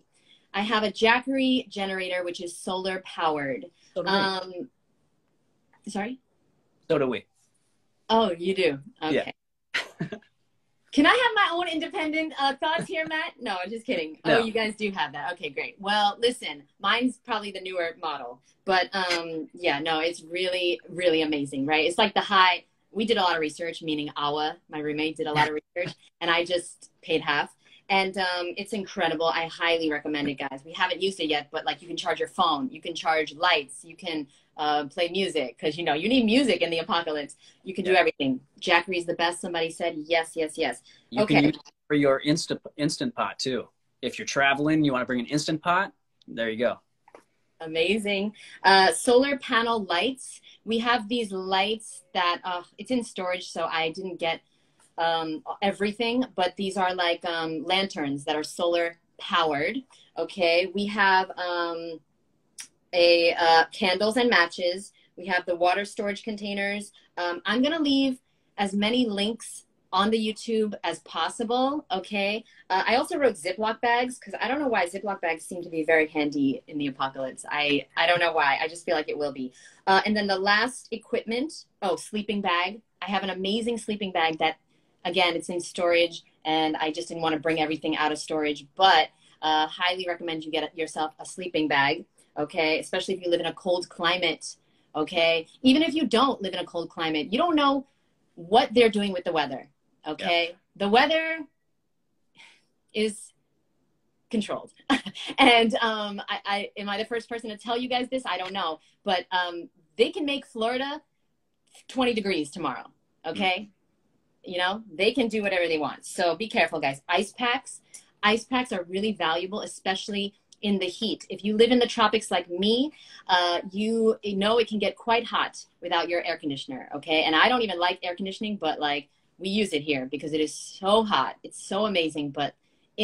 I have a Jackery generator, which is solar powered. So do um, we. Sorry? So do we. Oh, you do? Okay. Yeah. Can I have my own independent uh, thoughts here, Matt? No, I'm just kidding. No. Oh, you guys do have that. Okay, great. Well, listen, mine's probably the newer model. But um, yeah, no, it's really, really amazing, right? It's like the high, we did a lot of research, meaning Awa, my roommate, did a lot of research, and I just paid half. And um, it's incredible. I highly recommend it, guys. We haven't used it yet, but like you can charge your phone. You can charge lights. You can uh, play music because, you know, you need music in the apocalypse. You can yeah. do everything. Jackery is the best. Somebody said yes, yes, yes. You okay. can use it for your Insta Instant Pot, too. If you're traveling, you want to bring an Instant Pot, there you go. Amazing. Uh, solar panel lights. We have these lights that uh, it's in storage, so I didn't get um everything, but these are like um lanterns that are solar powered. Okay, we have um a uh candles and matches. We have the water storage containers. um I'm gonna leave as many links on the YouTube as possible. Okay, uh, I also wrote Ziploc bags because I don't know why Ziploc bags seem to be very handy in the apocalypse. I I don't know why. I just feel like it will be. Uh and then the last equipment, oh, sleeping bag. I have an amazing sleeping bag that, again, it's in storage, and I just didn't want to bring everything out of storage, but uh, highly recommend you get yourself a sleeping bag, okay? Especially if you live in a cold climate, okay? Even if you don't live in a cold climate, you don't know what they're doing with the weather, okay? Yep. The weather is controlled. And um, I, I, am I the first person to tell you guys this? I don't know, but um, they can make Florida twenty degrees tomorrow, okay? Mm-hmm. You know, they can do whatever they want. So be careful, guys. Ice packs. Ice packs are really valuable, especially in the heat. If you live in the tropics like me, uh, you know it can get quite hot without your air conditioner, okay? And I don't even like air conditioning, but, like, we use it here because it is so hot. It's so amazing. But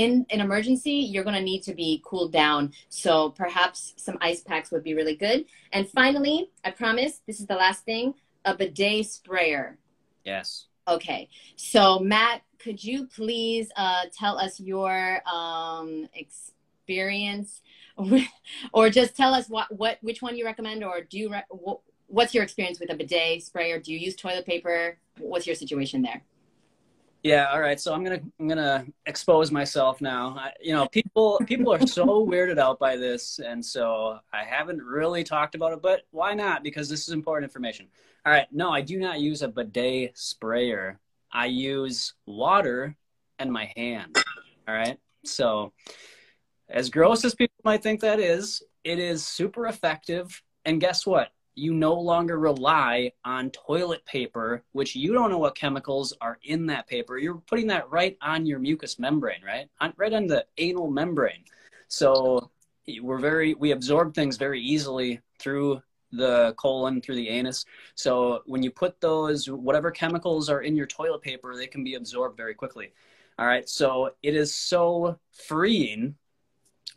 in an emergency, you're going to need to be cooled down. So perhaps some ice packs would be really good. And finally, I promise, this is the last thing, a bidet sprayer. Yes. Okay, so Matt, could you please uh, tell us your um, experience experience, or just tell us what, what which one you recommend, or do you re what's your experience with a bidet sprayer? Do you use toilet paper? What's your situation there? Yeah. All right. So I'm going to, I'm going to expose myself now. I, you know, people, people are so weirded out by this. And so I haven't really talked about it, but why not? Because this is important information. All right. No, I do not use a bidet sprayer. I use water and my hand. All right. So as gross as people might think that is, it is super effective. And guess what? You no longer rely on toilet paper, which you don't know what chemicals are in that paper. You're putting that right on your mucous membrane, right? On, right on the anal membrane. So we're very, we absorb things very easily through the colon, through the anus. So when you put those, whatever chemicals are in your toilet paper, they can be absorbed very quickly. All right. So it is so freeing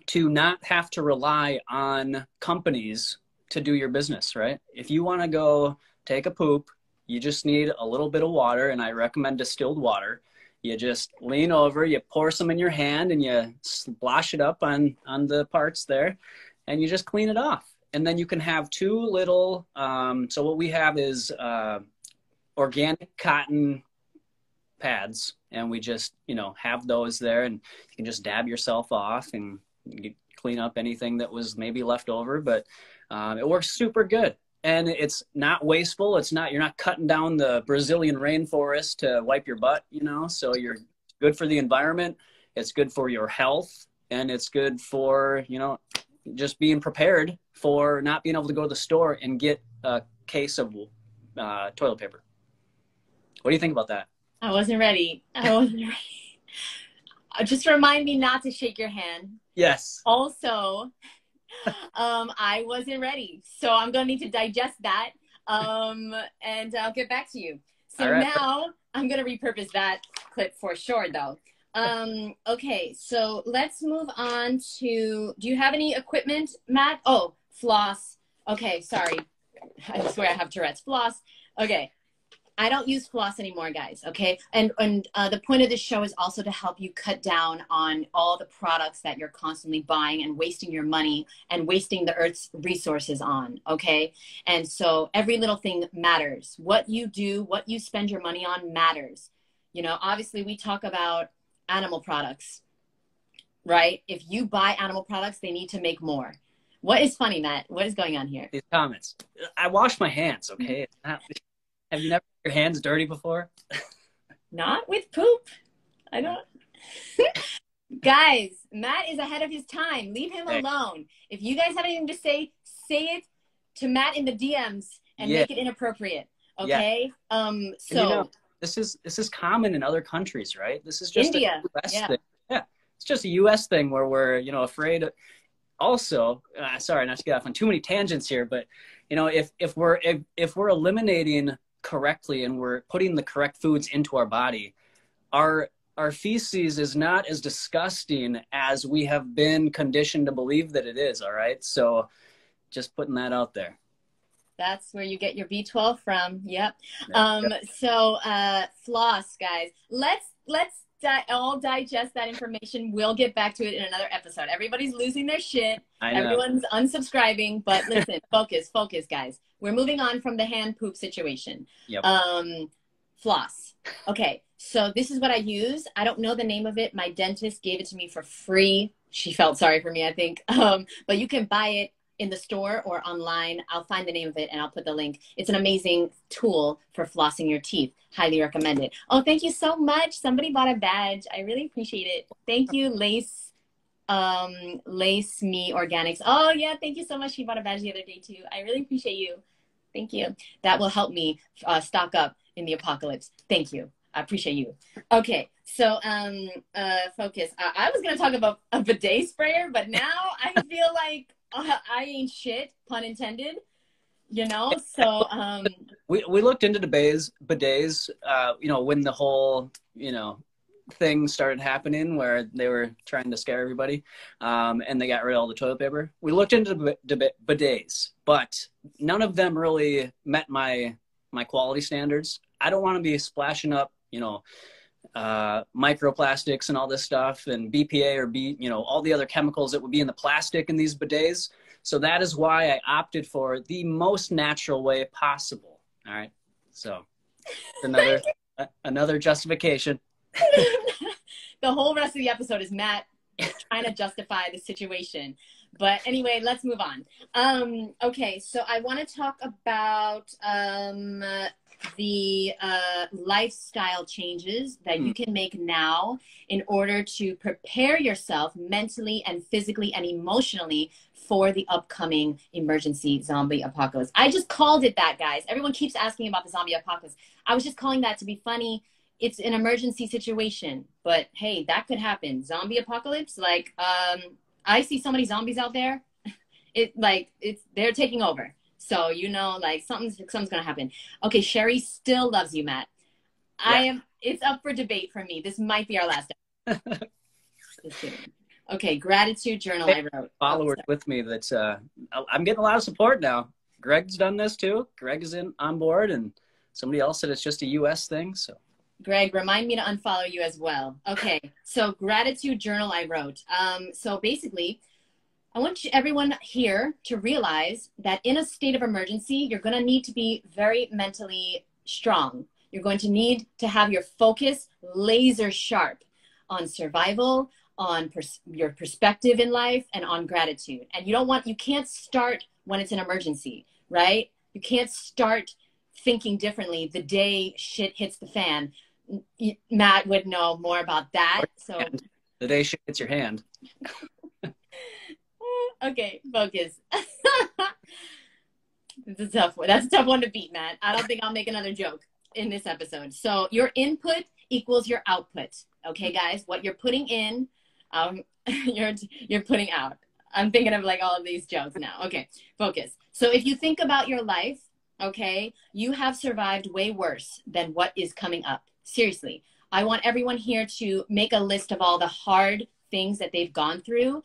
to not have to rely on companies to do your business, right? If you want to go take a poop, you just need a little bit of water, and I recommend distilled water. You just lean over, you pour some in your hand, and you splash it up on, on the parts there, and you just clean it off. And then you can have two little, um, so what we have is uh, organic cotton pads, and we just, you know, have those there, and you can just dab yourself off and you clean up anything that was maybe left over, but Um, it works super good, and it's not wasteful. It's not, you're not cutting down the Brazilian rainforest to wipe your butt, you know, so you're good for the environment. It's good for your health, and it's good for, you know, just being prepared for not being able to go to the store and get a case of uh, toilet paper. What do you think about that? I wasn't ready. I wasn't ready. Just remind me not to shake your hand. Yes. Also, um I wasn't ready, so I'm gonna need to digest that, um and I'll get back to you. So right. Now I'm gonna repurpose that clip for sure though. Um okay, so let's move on to, do you have any equipment, Matt? Oh, floss. Okay, sorry, I swear I have Tourette's. Floss. Okay, I don't use floss anymore, guys, okay? And, and uh, the point of this show is also to help you cut down on all the products that you're constantly buying and wasting your money and wasting the earth's resources on, okay? And so every little thing matters. What you do, what you spend your money on matters. You know, obviously we talk about animal products, right? If you buy animal products, they need to make more. What is funny, Matt? What is going on here? These comments. I wash my hands, okay? It's not... Have you never had your hands dirty before? Not with poop. I don't. Guys, Matt is ahead of his time. Leave him hey. alone. If you guys have anything to say, say it to Matt in the D Ms and yeah. make it inappropriate. Okay. Yeah. Um. So and you know, this is this is common in other countries, right? This is just India. A U S yeah. thing. Yeah. It's just a U S thing where we're you know afraid. Of... Also, uh, sorry, not to get off on too many tangents here, but you know if if we're if, if we're eliminating correctly and we're putting the correct foods into our body, our our feces is not as disgusting as we have been conditioned to believe that it is. All right, so just putting that out there. That's where you get your B twelve from. Yep. Um yep. So uh floss, guys. Let's let's di all digest that information. We'll get back to it in another episode. Everybody's losing their shit. I know. Everyone's unsubscribing, but listen. focus focus guys. We're moving on from the hand poop situation. Yep. Um, floss. Okay, so this is what I use. I don't know the name of it. My dentist gave it to me for free. She felt sorry for me, I think. Um, but you can buy it in the store or online. I'll find the name of it and I'll put the link. It's an amazing tool for flossing your teeth. Highly recommend it. Oh, thank you so much. Somebody bought a badge. I really appreciate it. Thank you, Lace. Um, Lace Me Organics. Oh, yeah. Thank you so much. She bought a badge the other day, too. I really appreciate you. Thank you. That will help me uh, stock up in the apocalypse. Thank you. I appreciate you. Okay. So, um, uh, focus. I, I was going to talk about a bidet sprayer, but now I feel like uh, I ain't shit, pun intended, you know? So, um, we, we looked into the bidets, bidets, uh, you know, when the whole, you know, thing started happening where they were trying to scare everybody, um, and they got rid of all the toilet paper. We looked into the bidets, but none of them really met my my quality standards. I don't want to be splashing up, you know, uh, microplastics and all this stuff, and B P A or B, you know, all the other chemicals that would be in the plastic in these bidets. So that is why I opted for the most natural way possible. All right. So another, a, another justification. The whole rest of the episode is Matt trying to justify the situation. But anyway, let's move on. Um, okay, so I want to talk about um, the uh, lifestyle changes that mm. you can make now in order to prepare yourself mentally and physically and emotionally for the upcoming emergency zombie apocalypse. I just called it that, guys. Everyone keeps asking about the zombie apocalypse. I was just calling that to be funny. It's an emergency situation, but hey, that could happen. Zombie apocalypse, like... Um, I see so many zombies out there. It like it's they're taking over. So you know, like something's something's gonna happen. Okay, Sherry still loves you, Matt. Yeah. I am. It's up for debate for me. This might be our last episode. Just kidding. Okay, gratitude journal. I wrote followers oh, with me. That's uh, I'm getting a lot of support now. Greg's done this too. Greg is in on board, and somebody else said it's just a U S thing. So. Greg, remind me to unfollow you as well. Okay, so gratitude journal I wrote. Um, so basically, I want you, everyone here to realize that in a state of emergency, you're going to need to be very mentally strong. You're going to need to have your focus laser sharp on survival, on pers your perspective in life, and on gratitude. And you don't want, you can't start when it's an emergency, right? You can't start thinking differently the day shit hits the fan. Matt would know more about that. So the day shit hits your hand. Okay, focus. It's a tough one. That's a tough one to beat, Matt. I don't think I'll make another joke in this episode. So your input equals your output. Okay, guys, what you're putting in, um, you're you're putting out. I'm thinking of like all of these jokes now. Okay, focus. So if you think about your life, okay, you have survived way worse than what is coming up. Seriously, I want everyone here to make a list of all the hard things that they've gone through.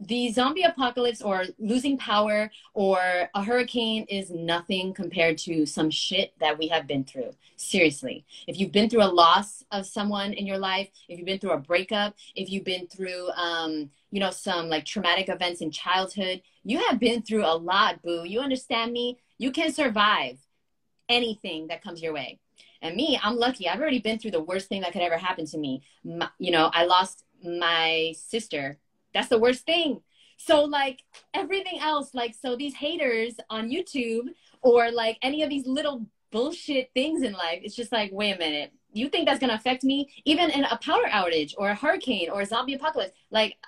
The zombie apocalypse or losing power or a hurricane is nothing compared to some shit that we have been through. Seriously, if you've been through a loss of someone in your life, if you've been through a breakup, if you've been through, um, you know, some like traumatic events in childhood, you have been through a lot, boo. You understand me? You can survive anything that comes your way. And me, I'm lucky. I've already been through the worst thing that could ever happen to me. My, you know, I lost my sister. That's the worst thing. So like everything else, like, so these haters on YouTube or like any of these little bullshit things in life, it's just like, wait a minute, you think that's going to affect me? Even in a power outage or a hurricane or a zombie apocalypse, like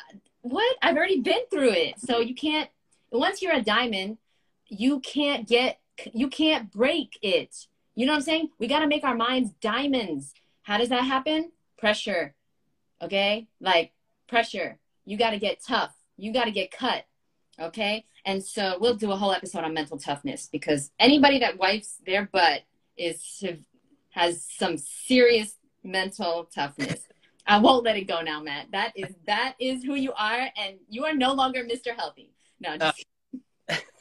what? I've already been through it. So you can't, once you're a diamond, you can't get, you can't break it. You know what I'm saying? We got to make our minds diamonds. How does that happen? Pressure. Okay? Like pressure. You got to get tough. You got to get cut. Okay? And so we'll do a whole episode on mental toughness because anybody that wipes their butt is has some serious mental toughness. I won't let it go now, Matt. That is that is who you are, and you are no longer Mister Healthy. No, just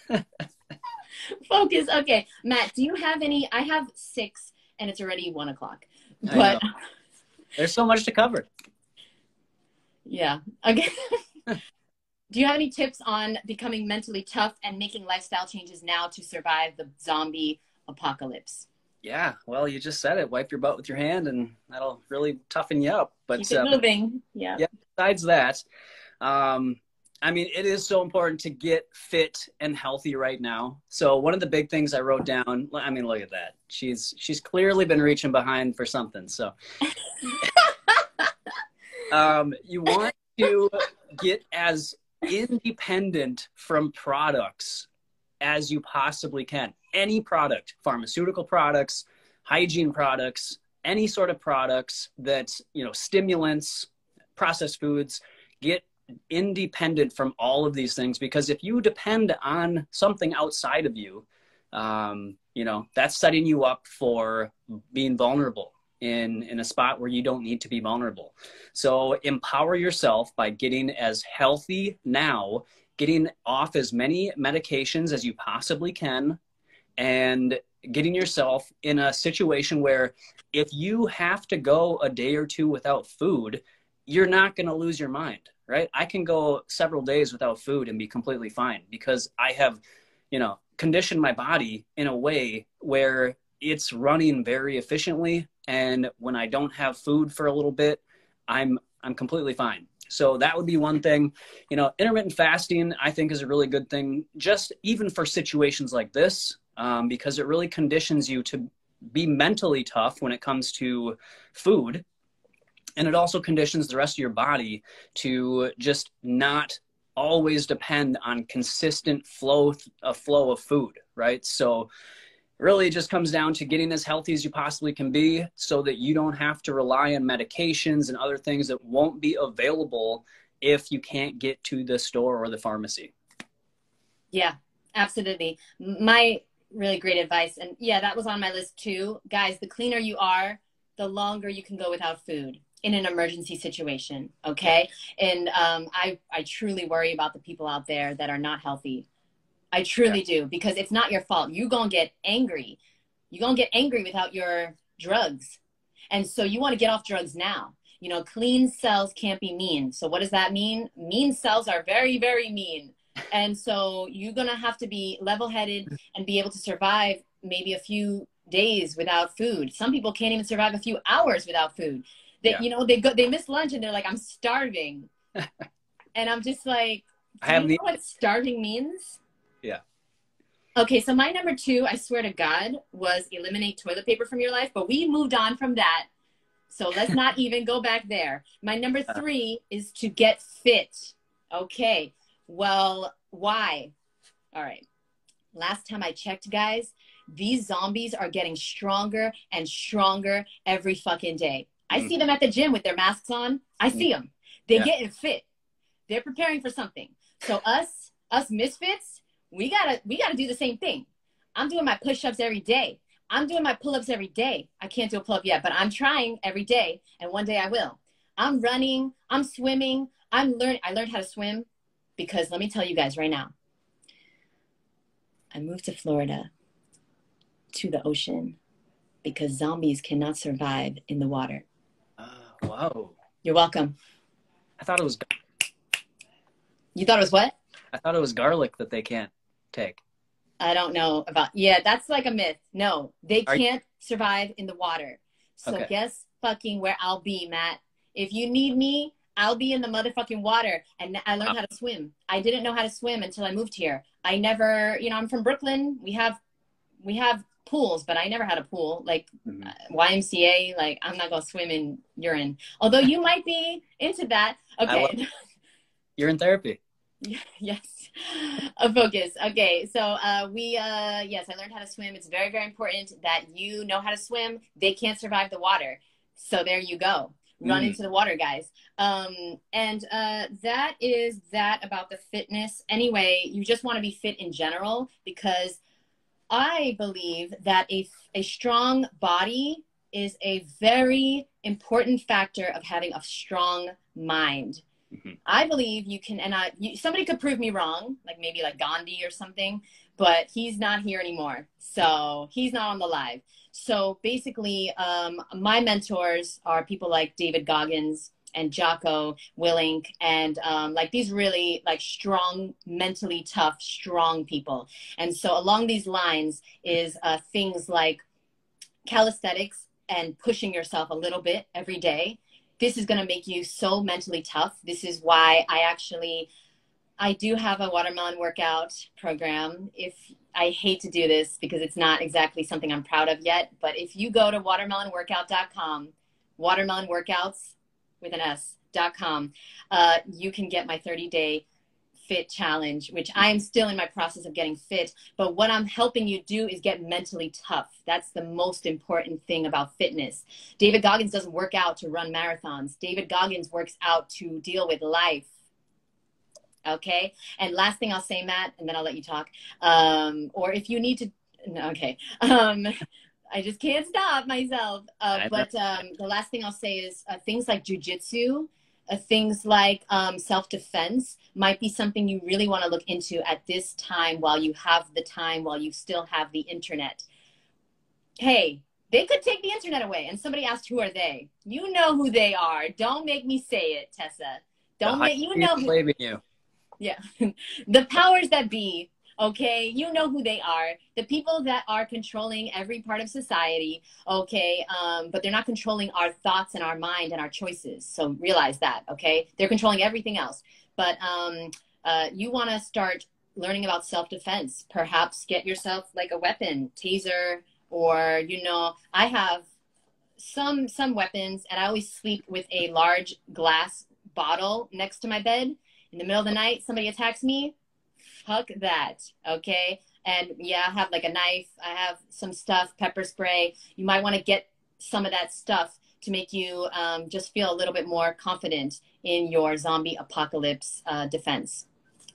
uh. Focus. Okay, Matt, do you have any? I have six and it's already one o'clock. But there's so much to cover. Yeah. Okay. Do you have any tips on becoming mentally tough and making lifestyle changes now to survive the zombie apocalypse? Yeah, well, you just said it. Wipe your butt with your hand and that'll really toughen you up. But keep it uh, moving. Yeah. Yeah. Besides that, um I mean, it is so important to get fit and healthy right now. So one of the big things I wrote down, I mean, look at that. She's, she's clearly been reaching behind for something. So um, you want to get as independent from products as you possibly can. Any product, pharmaceutical products, hygiene products, any sort of products that, you know, stimulants, processed foods, get independent from all of these things, because if you depend on something outside of you, um, you know, that's setting you up for being vulnerable in, in a spot where you don't need to be vulnerable. So empower yourself by getting as healthy now, getting off as many medications as you possibly can, and getting yourself in a situation where if you have to go a day or two without food, you're not going to lose your mind, right? I can go several days without food and be completely fine because I have, you know, conditioned my body in a way where it's running very efficiently. And when I don't have food for a little bit, I'm, I'm completely fine. So that would be one thing. You know, intermittent fasting, I think, is a really good thing, just even for situations like this, um, because it really conditions you to be mentally tough when it comes to food. And it also conditions the rest of your body to just not always depend on consistent flow, a flow of food, right? So really, it just comes down to getting as healthy as you possibly can be so that you don't have to rely on medications and other things that won't be available if you can't get to the store or the pharmacy. Yeah, absolutely. My really great advice. And yeah, that was on my list too. Guys, the cleaner you are, the longer you can go without food in an emergency situation, okay? And um, I, I truly worry about the people out there that are not healthy. I truly do, because it's not your fault. You're going to get angry. You're going to get angry without your drugs. And so you want to get off drugs now. You know, clean cells can't be mean. So what does that mean? Mean cells are very, very mean. And so you're going to have to be level-headed and be able to survive maybe a few days without food. Some people can't even survive a few hours without food. They, yeah. You know, they, go, they miss lunch and they're like, I'm starving. And I'm just like, do I you know what starving means? Yeah. Okay, so my number two, I swear to God, was eliminate toilet paper from your life, but we moved on from that. So let's not even go back there. My number three is to get fit. Okay, well, why? All right. Last time I checked, guys, these zombies are getting stronger and stronger every fucking day. I mm. see them at the gym with their masks on. I see them. They're yeah. getting fit. They're preparing for something. So us, us misfits, We gotta, we gotta do the same thing. I'm doing my push-ups every day. I'm doing my pull-ups every day. I can't do a pull-up yet, but I'm trying every day, and one day I will. I'm running, I'm swimming, I'm learning. I learned how to swim because let me tell you guys right now, I moved to Florida, to the ocean, because zombies cannot survive in the water. Uh, wow. You're welcome. I thought it was... You thought it was what? I thought it was garlic that they can't take. I don't know about, yeah, that's like a myth. No, they Are can't you? survive in the water. So okay. guess fucking where I'll be, Matt. If you need me, I'll be in the motherfucking water. And I learned oh. how to swim. I didn't know how to swim until I moved here. I never, you know, I'm from Brooklyn. We have, we have pools, but I never had a pool. Like mm-hmm. Y M C A, like I'm not gonna swim in urine. Although you might be into that. Okay. You're in therapy. Yes, a focus. Okay, so uh, we, uh, yes, I learned how to swim. It's very, very important that you know how to swim. They can't survive the water. So there you go. Run mm. into the water, guys. Um, and uh, that is that about the fitness. Anyway, you just want to be fit in general because I believe that a, a strong body is a very important factor of having a strong mind. I believe you can, and I, you, somebody could prove me wrong, like maybe like Gandhi or something, but he's not here anymore. So he's not on the live. So basically, um, my mentors are people like David Goggins and Jocko Willink and um, like these really like strong, mentally tough, strong people. And so along these lines is uh, things like calisthenics and pushing yourself a little bit every day. This is going to make you so mentally tough. This is why I actually, I do have a watermelon workout program. If I hate to do this because it's not exactly something I'm proud of yet, but if you go to watermelon workout dot com, watermelonworkouts with an S dot com, uh, you can get my thirty day fit challenge, which I am still in my process of getting fit. But what I'm helping you do is get mentally tough. That's the most important thing about fitness. David Goggins doesn't work out to run marathons. David Goggins works out to deal with life. Okay. And last thing I'll say, Matt, and then I'll let you talk. Um, or if you need to, no, okay. Um, I just can't stop myself. Uh, but um, the last thing I'll say is uh, things like jujitsu. Uh, things like um, self-defense might be something you really want to look into at this time while you have the time, while you still have the internet. hey, they could take the internet away. And somebody asked, who are they? You know who they are. Don't make me say it, Tessa. Don't no, make you know who blaming you. Yeah. The powers that be. Okay, you know who they are. The people that are controlling every part of society, okay, um, but they're not controlling our thoughts and our mind and our choices. So realize that, okay? They're controlling everything else. But um, uh, you want to start learning about self-defense. Perhaps get yourself like a weapon, taser, or, you know, I have some, some weapons, and I always sleep with a large glass bottle next to my bed. In the middle of the night, somebody attacks me. Fuck that, okay? And yeah, I have like a knife, I have some stuff, pepper spray. You might want to get some of that stuff to make you um, just feel a little bit more confident in your zombie apocalypse uh, defense.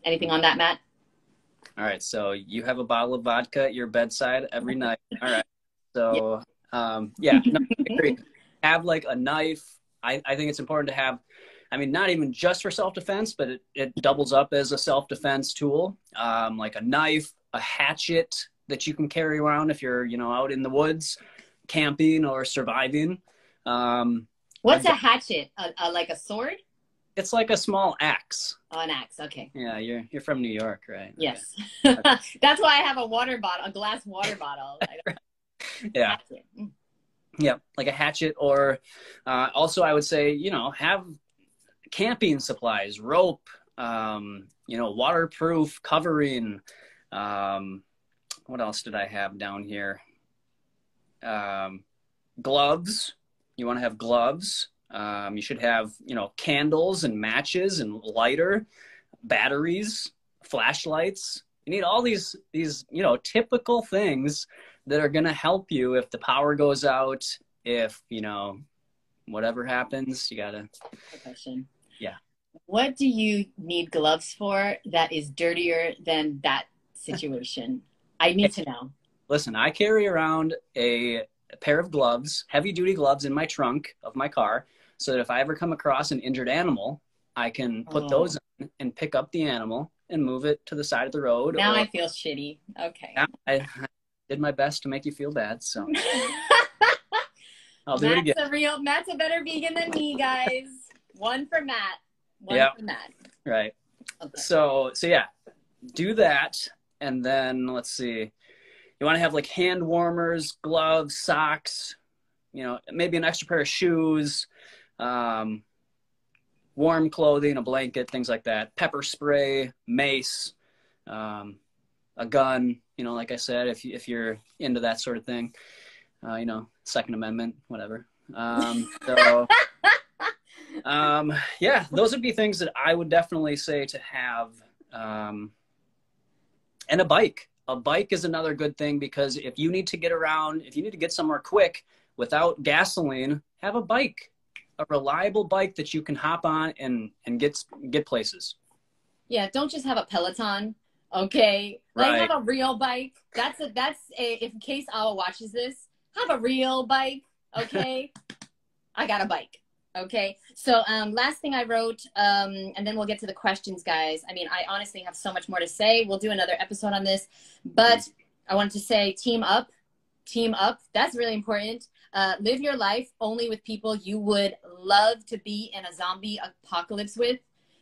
Anything on that, Matt? All right, so you have a bottle of vodka at your bedside every night. All right, so yeah, um, yeah no, I agree. Have like a knife. I, I think it's important to have, I mean, not even just for self-defense, but it, it doubles up as a self-defense tool, um, like a knife, a hatchet that you can carry around if you're, you know, out in the woods, camping or surviving. Um, What's a hatchet? Uh, uh, like a sword? It's like a small axe. Oh, an axe. Okay. Yeah, you're you're from New York, right? Yes. Okay. That's why I have a water bottle, a glass water bottle. Yeah. Hatchet. Yeah, like a hatchet, or uh, also I would say, you know, have camping supplies, rope, um, you know, waterproof covering. Um, what else did I have down here? Um, gloves. You want to have gloves. Um, you should have, you know, candles and matches and lighter, batteries, flashlights. You need all these, these, you know, typical things that are going to help you if the power goes out, if, you know, whatever happens, you got to. Question. Yeah. What do you need gloves for that is dirtier than that situation? I need to know. Listen, I carry around a, a pair of gloves, heavy-duty gloves in my trunk of my car, so that if I ever come across an injured animal, I can put oh. those on and pick up the animal and move it to the side of the road. Now or, I feel shitty. Okay. I, I did my best to make you feel bad, so. I'll do Matt's it again. A real, Matt's a better vegan than me, guys. One for Matt. One yep. for Matt. Right. Okay. So, so yeah, do that. And then let's see. You want to have like hand warmers, gloves, socks, you know, maybe an extra pair of shoes, um, warm clothing, a blanket, things like that. Pepper spray, mace, um, a gun, you know, like I said, if, you, if you're into that sort of thing. Uh, you know, Second Amendment, whatever. Um, so, um, yeah, those would be things that I would definitely say to have. Um, and a bike. A bike is another good thing, because if you need to get around, if you need to get somewhere quick without gasoline, have a bike, a reliable bike that you can hop on and, and get, get places. Yeah, don't just have a Peloton. Okay, like right. have a real bike. That's a, that's a, if in case Awa watches this, have a real bike, okay? I got a bike, okay? So um, last thing I wrote, um, and then we'll get to the questions, guys. I mean, I honestly have so much more to say. We'll do another episode on this, but I wanted to say team up, team up. That's really important. Uh, live your life only with people you would love to be in a zombie apocalypse with.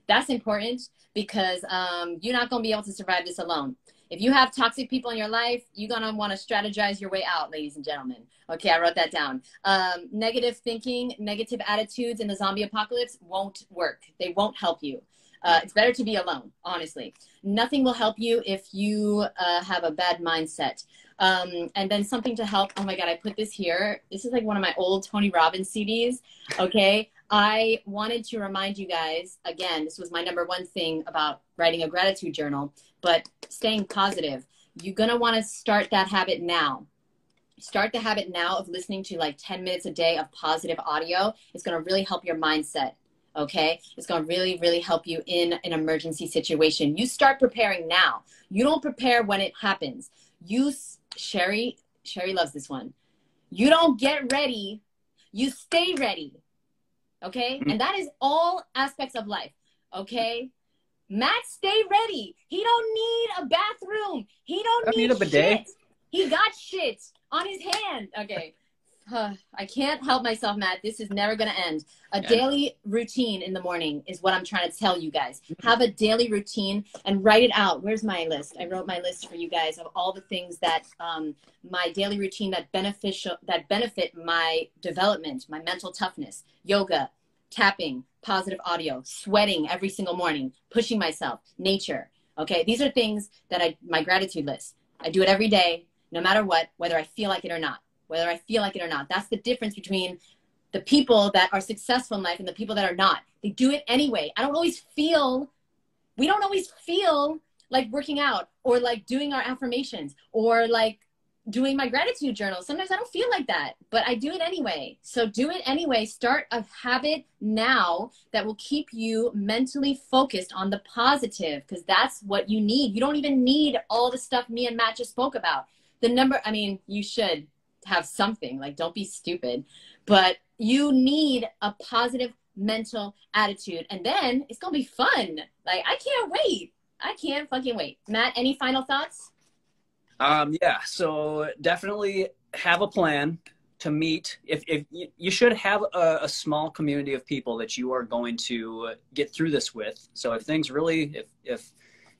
That's important, because um, you're not going to be able to survive this alone. If you have toxic people in your life, you're going to want to strategize your way out, ladies and gentlemen. Okay, I wrote that down. Um, negative thinking, negative attitudes in the zombie apocalypse won't work. They won't help you. Uh, it's better to be alone, honestly. Nothing will help you if you uh, have a bad mindset. Um, and then something to help. Oh, my God, I put this here. This is like one of my old Tony Robbins C Ds, okay? I wanted to remind you guys, again, this was my number one thing about writing a gratitude journal, but staying positive. You're going to want to start that habit now. Start the habit now of listening to like ten minutes a day of positive audio. It's going to really help your mindset, okay? It's going to really, really help you in an emergency situation. You start preparing now. You don't prepare when it happens. You, Sherry, Sherry loves this one. You don't get ready. You stay ready. Okay? And that is all aspects of life. Okay? Matt, stay ready. He don't need a bathroom. He don't, don't need, need a bidet. Shit. He got shit on his hand. Okay. Huh. I can't help myself, Matt. This is never going to end. A yeah. daily routine in the morning is what I'm trying to tell you guys. Have a daily routine and write it out. Where's my list? I wrote my list for you guys of all the things that um, my daily routine that beneficial that benefit my development, my mental toughness, yoga, tapping, positive audio, sweating every single morning, pushing myself, nature. Okay, these are things that I, my gratitude list. I do it every day, no matter what, whether I feel like it or not. Whether I feel like it or not. That's the difference between the people that are successful in life and the people that are not. They do it anyway. I don't always feel, we don't always feel like working out or like doing our affirmations or like doing my gratitude journal. Sometimes I don't feel like that, but I do it anyway. So do it anyway. Start a habit now that will keep you mentally focused on the positive, because that's what you need. You don't even need all the stuff me and Matt just spoke about. The number, I mean, you should have something, like don't be stupid, but you need a positive mental attitude, and then it's gonna be fun. Like I can't wait. I can't fucking wait. Matt, any final thoughts? Um, yeah, so definitely have a plan to meet. If, if you, you should have a, a small community of people that you are going to get through this with. So if things really, if, if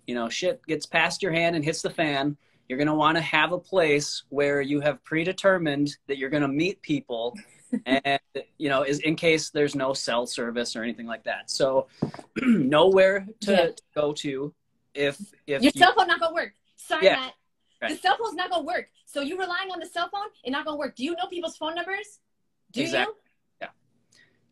you know, shit gets past your hand and hits the fan, you're going to want to have a place where you have predetermined that you're going to meet people and, you know, is in case there's no cell service or anything like that. So nowhere to, yeah. to go to if, if your you, cell phone's not going to work. Sorry, yeah. Matt. Right. The cell phone's not going to work. So you're relying on the cell phone, it's not going to work. Do you know people's phone numbers? Do exactly. you? Yeah.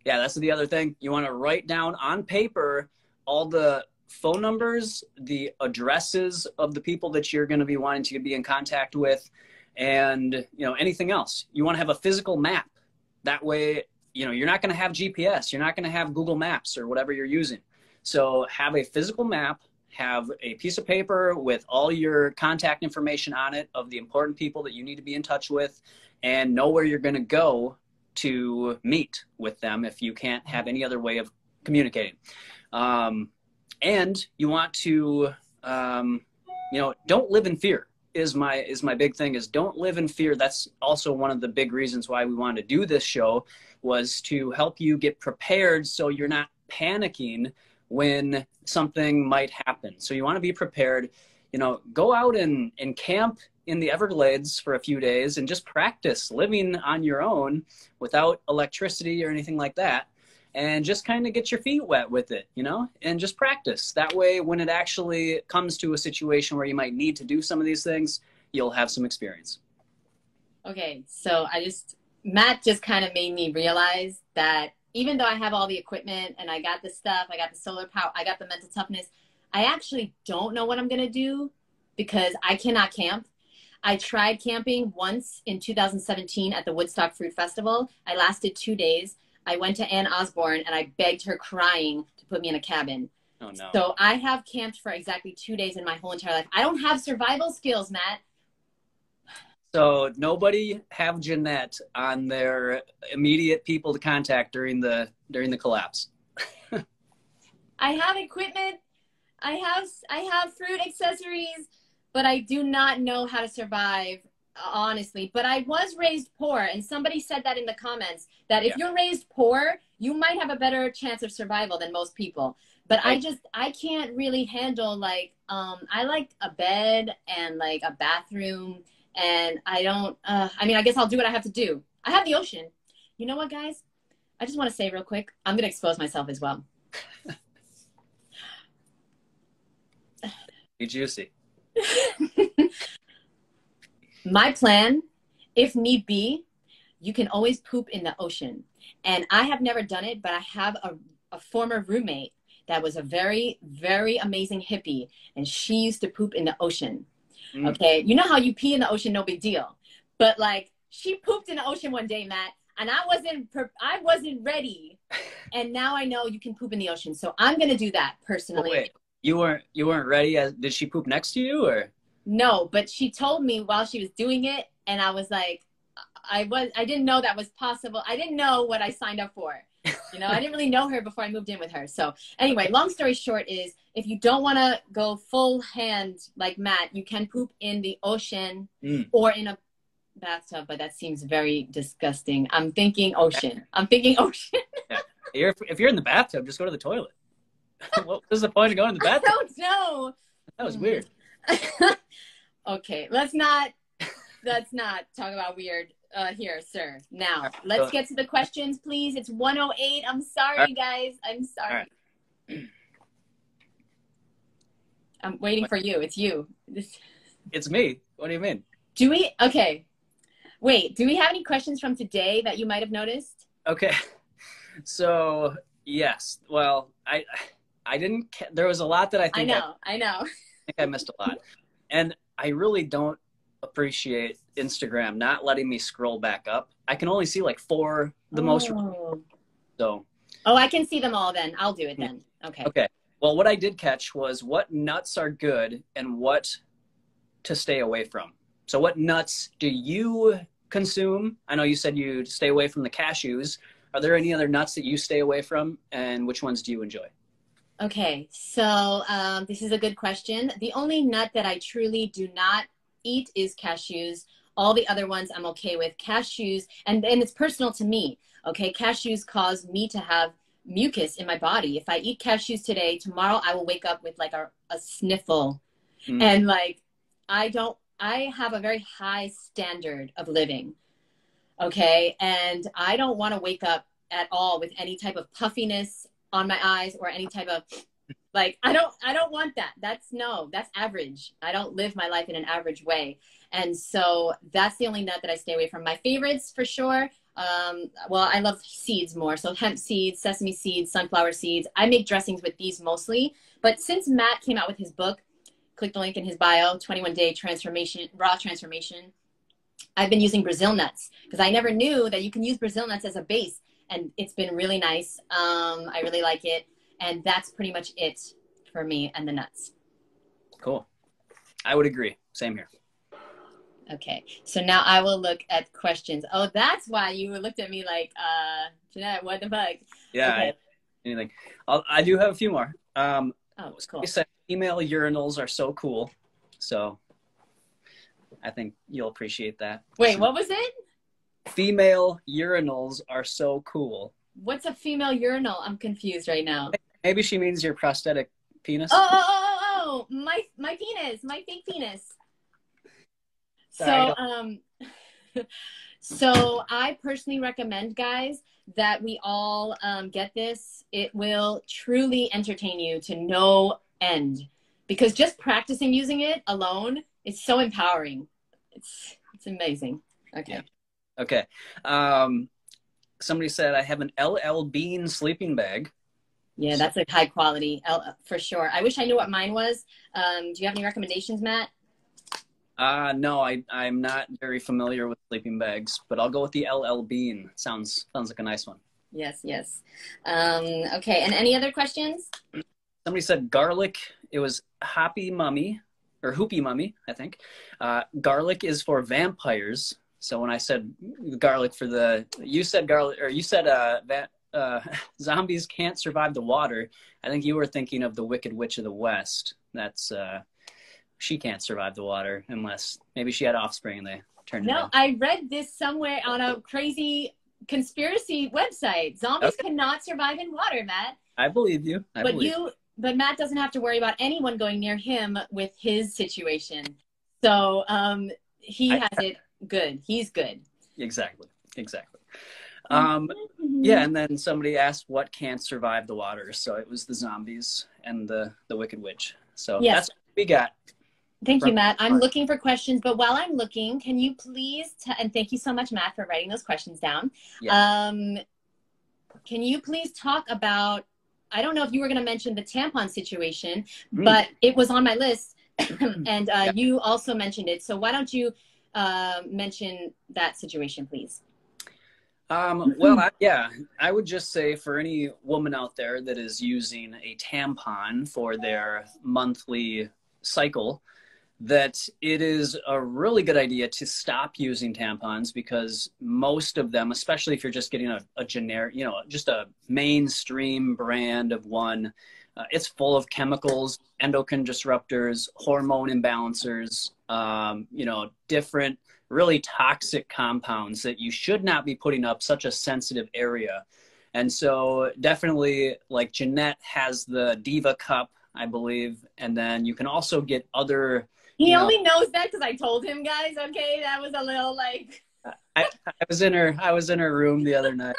Yeah. That's the other thing. You want to write down on paper all the phone numbers, the addresses of the people that you're going to be wanting to be in contact with, and, you know, anything else. You want to have a physical map. That way, you know, you're not going to have G P S. You're not going to have Google Maps or whatever you're using. So have a physical map, have a piece of paper with all your contact information on it of the important people that you need to be in touch with, and know where you're going to go to meet with them if you can't have any other way of communicating. Um, And you want to, um, you know, don't live in fear is my, is my big thing is don't live in fear. That's also one of the big reasons why we wanted to do this show, was to help you get prepared so you're not panicking when something might happen. So you want to be prepared, you know, go out and, and camp in the Everglades for a few days and just practice living on your own without electricity or anything like that. And just kind of get your feet wet with it, you know, and just practice. That way, when it actually comes to a situation where you might need to do some of these things, you'll have some experience. Okay, so I just, Matt just kind of made me realize that even though I have all the equipment and I got the stuff, I got the solar power, I got the mental toughness, I actually don't know what I'm going to do because I cannot camp. I tried camping once in two thousand seventeen at the Woodstock Fruit Festival. I lasted two days. I went to Ann Osborne and I begged her crying to put me in a cabin. Oh, no. So I have camped for exactly two days in my whole entire life. I don't have survival skills, Matt. So nobody have Jeanette on their immediate people to contact during the, during the collapse. I have equipment. I have, I have fruit accessories, but I do not know how to survive. Honestly, but I was raised poor, and somebody said that in the comments, that if yeah. you're raised poor, you might have a better chance of survival than most people. But I, I just, I can't really handle, like, um, I like a bed and like a bathroom, and I don't, uh, I mean, I guess I'll do what I have to do. I have the ocean. You know what, guys? I just want to say real quick, I'm going to expose myself as well. Be juicy. My plan, if need be, you can always poop in the ocean. And I have never done it, but I have a, a former roommate that was a very, very amazing hippie. And she used to poop in the ocean. Mm. Okay. You know how you pee in the ocean, no big deal. But like, she pooped in the ocean one day, Matt, and I wasn't, I wasn't ready. And now I know you can poop in the ocean. So I'm going to do that personally. Oh, wait. You weren't, you weren't ready? As, did she poop next to you, or? No, but she told me while she was doing it, and I was like, I was, I didn't know that was possible. I didn't know what I signed up for. You know, I didn't really know her before I moved in with her. So anyway, long story short is if you don't want to go full hand like Matt, you can poop in the ocean mm. or in a bathtub, but that seems very disgusting. I'm thinking ocean. I'm thinking ocean. Yeah. If, if you're in the bathtub, just go to the toilet. What was the point of going to the bathtub? I don't know. That was weird. Okay, let's not let's not talk about weird uh, here, sir. Now, let's get to the questions, please. It's one oh eight. I'm sorry, guys. I'm sorry. Right. I'm waiting for you. It's you. This... It's me. What do you mean? Do we? Okay. Wait, do we have any questions from today that you might have noticed? Okay. So, yes. Well, I I didn't – there was a lot that I think I know. I, I know. I think I missed a lot. And I really don't appreciate Instagram not letting me scroll back up. I can only see like four, the oh. most. So. Oh, I can see them all then. I'll do it then. Okay. Okay. Well, what I did catch was what nuts are good and what to stay away from. So what nuts do you consume? I know you said you stay away from the cashews. Are there any other nuts that you stay away from, and which ones do you enjoy? Okay, so um, this is a good question. The only nut that I truly do not eat is cashews. All the other ones I'm okay with. Cashews, and, and it's personal to me, okay? Cashews cause me to have mucus in my body. If I eat cashews today, tomorrow I will wake up with like a, a sniffle. Mm. And like, I don't, I have a very high standard of living, okay? And I don't want to wake up at all with any type of puffiness on my eyes or any type of like, I don't, I don't want that. That's no, that's average. I don't live my life in an average way. And so that's the only nut that I stay away from. My favorites for sure. Um, well, I love seeds more. So hemp seeds, sesame seeds, sunflower seeds. I make dressings with these mostly, but since Matt came out with his book, click the link in his bio, twenty-one day transformation, raw transformation. I've been using Brazil nuts because I never knew that you can use Brazil nuts as a base. And it's been really nice. Um, I really like it. And that's pretty much it for me and the nuts. Cool. I would agree. Same here. Okay. So now I will look at questions. Oh, that's why you looked at me like, uh, Jeanette, what the fuck? Yeah. Okay. I, anything. I'll, I do have a few more. Um, oh, cool. You said female urinals are so cool. So I think you'll appreciate that. Wait, so, what was it? Female urinals are so cool. What's a female urinal? I'm confused right now. Maybe she means your prosthetic penis. Oh, oh, oh, oh, oh. My, my penis, my fake penis. Sorry, so, um, so I personally recommend, guys, that we all um, get this. It will truly entertain you to no end, because just practicing using it alone is so empowering. It's, it's amazing. Okay. Yeah. Okay. Um, somebody said, I have an L L Bean sleeping bag. Yeah, that's a high quality L L, for sure. I wish I knew what mine was. Um, do you have any recommendations, Matt? Uh, no, I, I'm not very familiar with sleeping bags, but I'll go with the L L Bean. Sounds, sounds like a nice one. Yes, yes. Um, okay, and any other questions? Somebody said garlic. It was Hoppy Mummy, or Hoopy Mummy, I think. Uh, garlic is for vampires. So when I said garlic for the, you said garlic, or you said uh, that uh, zombies can't survive the water. I think you were thinking of the Wicked Witch of the West. That's, uh, she can't survive the water unless maybe she had offspring and they turned No, I read this somewhere on a crazy conspiracy website. Zombies okay. cannot survive in water, Matt. I believe you. I but believe you, but Matt doesn't have to worry about anyone going near him with his situation. So um, he I, has it. Good. He's good. Exactly. Exactly. Um, yeah. And then somebody asked what can't survive the water. So it was the zombies and the, the Wicked Witch. So yes. That's what we got. Thank you, Matt. I'm looking for questions, but while I'm looking, can you please, t and thank you so much, Matt, for writing those questions down. Yeah. Um, can you please talk about, I don't know if you were going to mention the tampon situation, mm. but it was on my list and uh, yeah. you also mentioned it. So why don't you Uh, mention that situation, please. Um, well, I, yeah, I would just say for any woman out there that is using a tampon for their monthly cycle, that it is a really good idea to stop using tampons, because most of them, especially if you're just getting a, a generic, you know, just a mainstream brand of one, Uh, it's full of chemicals, endocrine disruptors, hormone imbalancers, um, you know, different really toxic compounds that you should not be putting up such a sensitive area. And so definitely, like, Jeanette has the Diva Cup, I believe. And then you can also get other. He you know, only knows that because I told him, guys. Okay, that was a little like. I, I was in her. I was in her room the other night.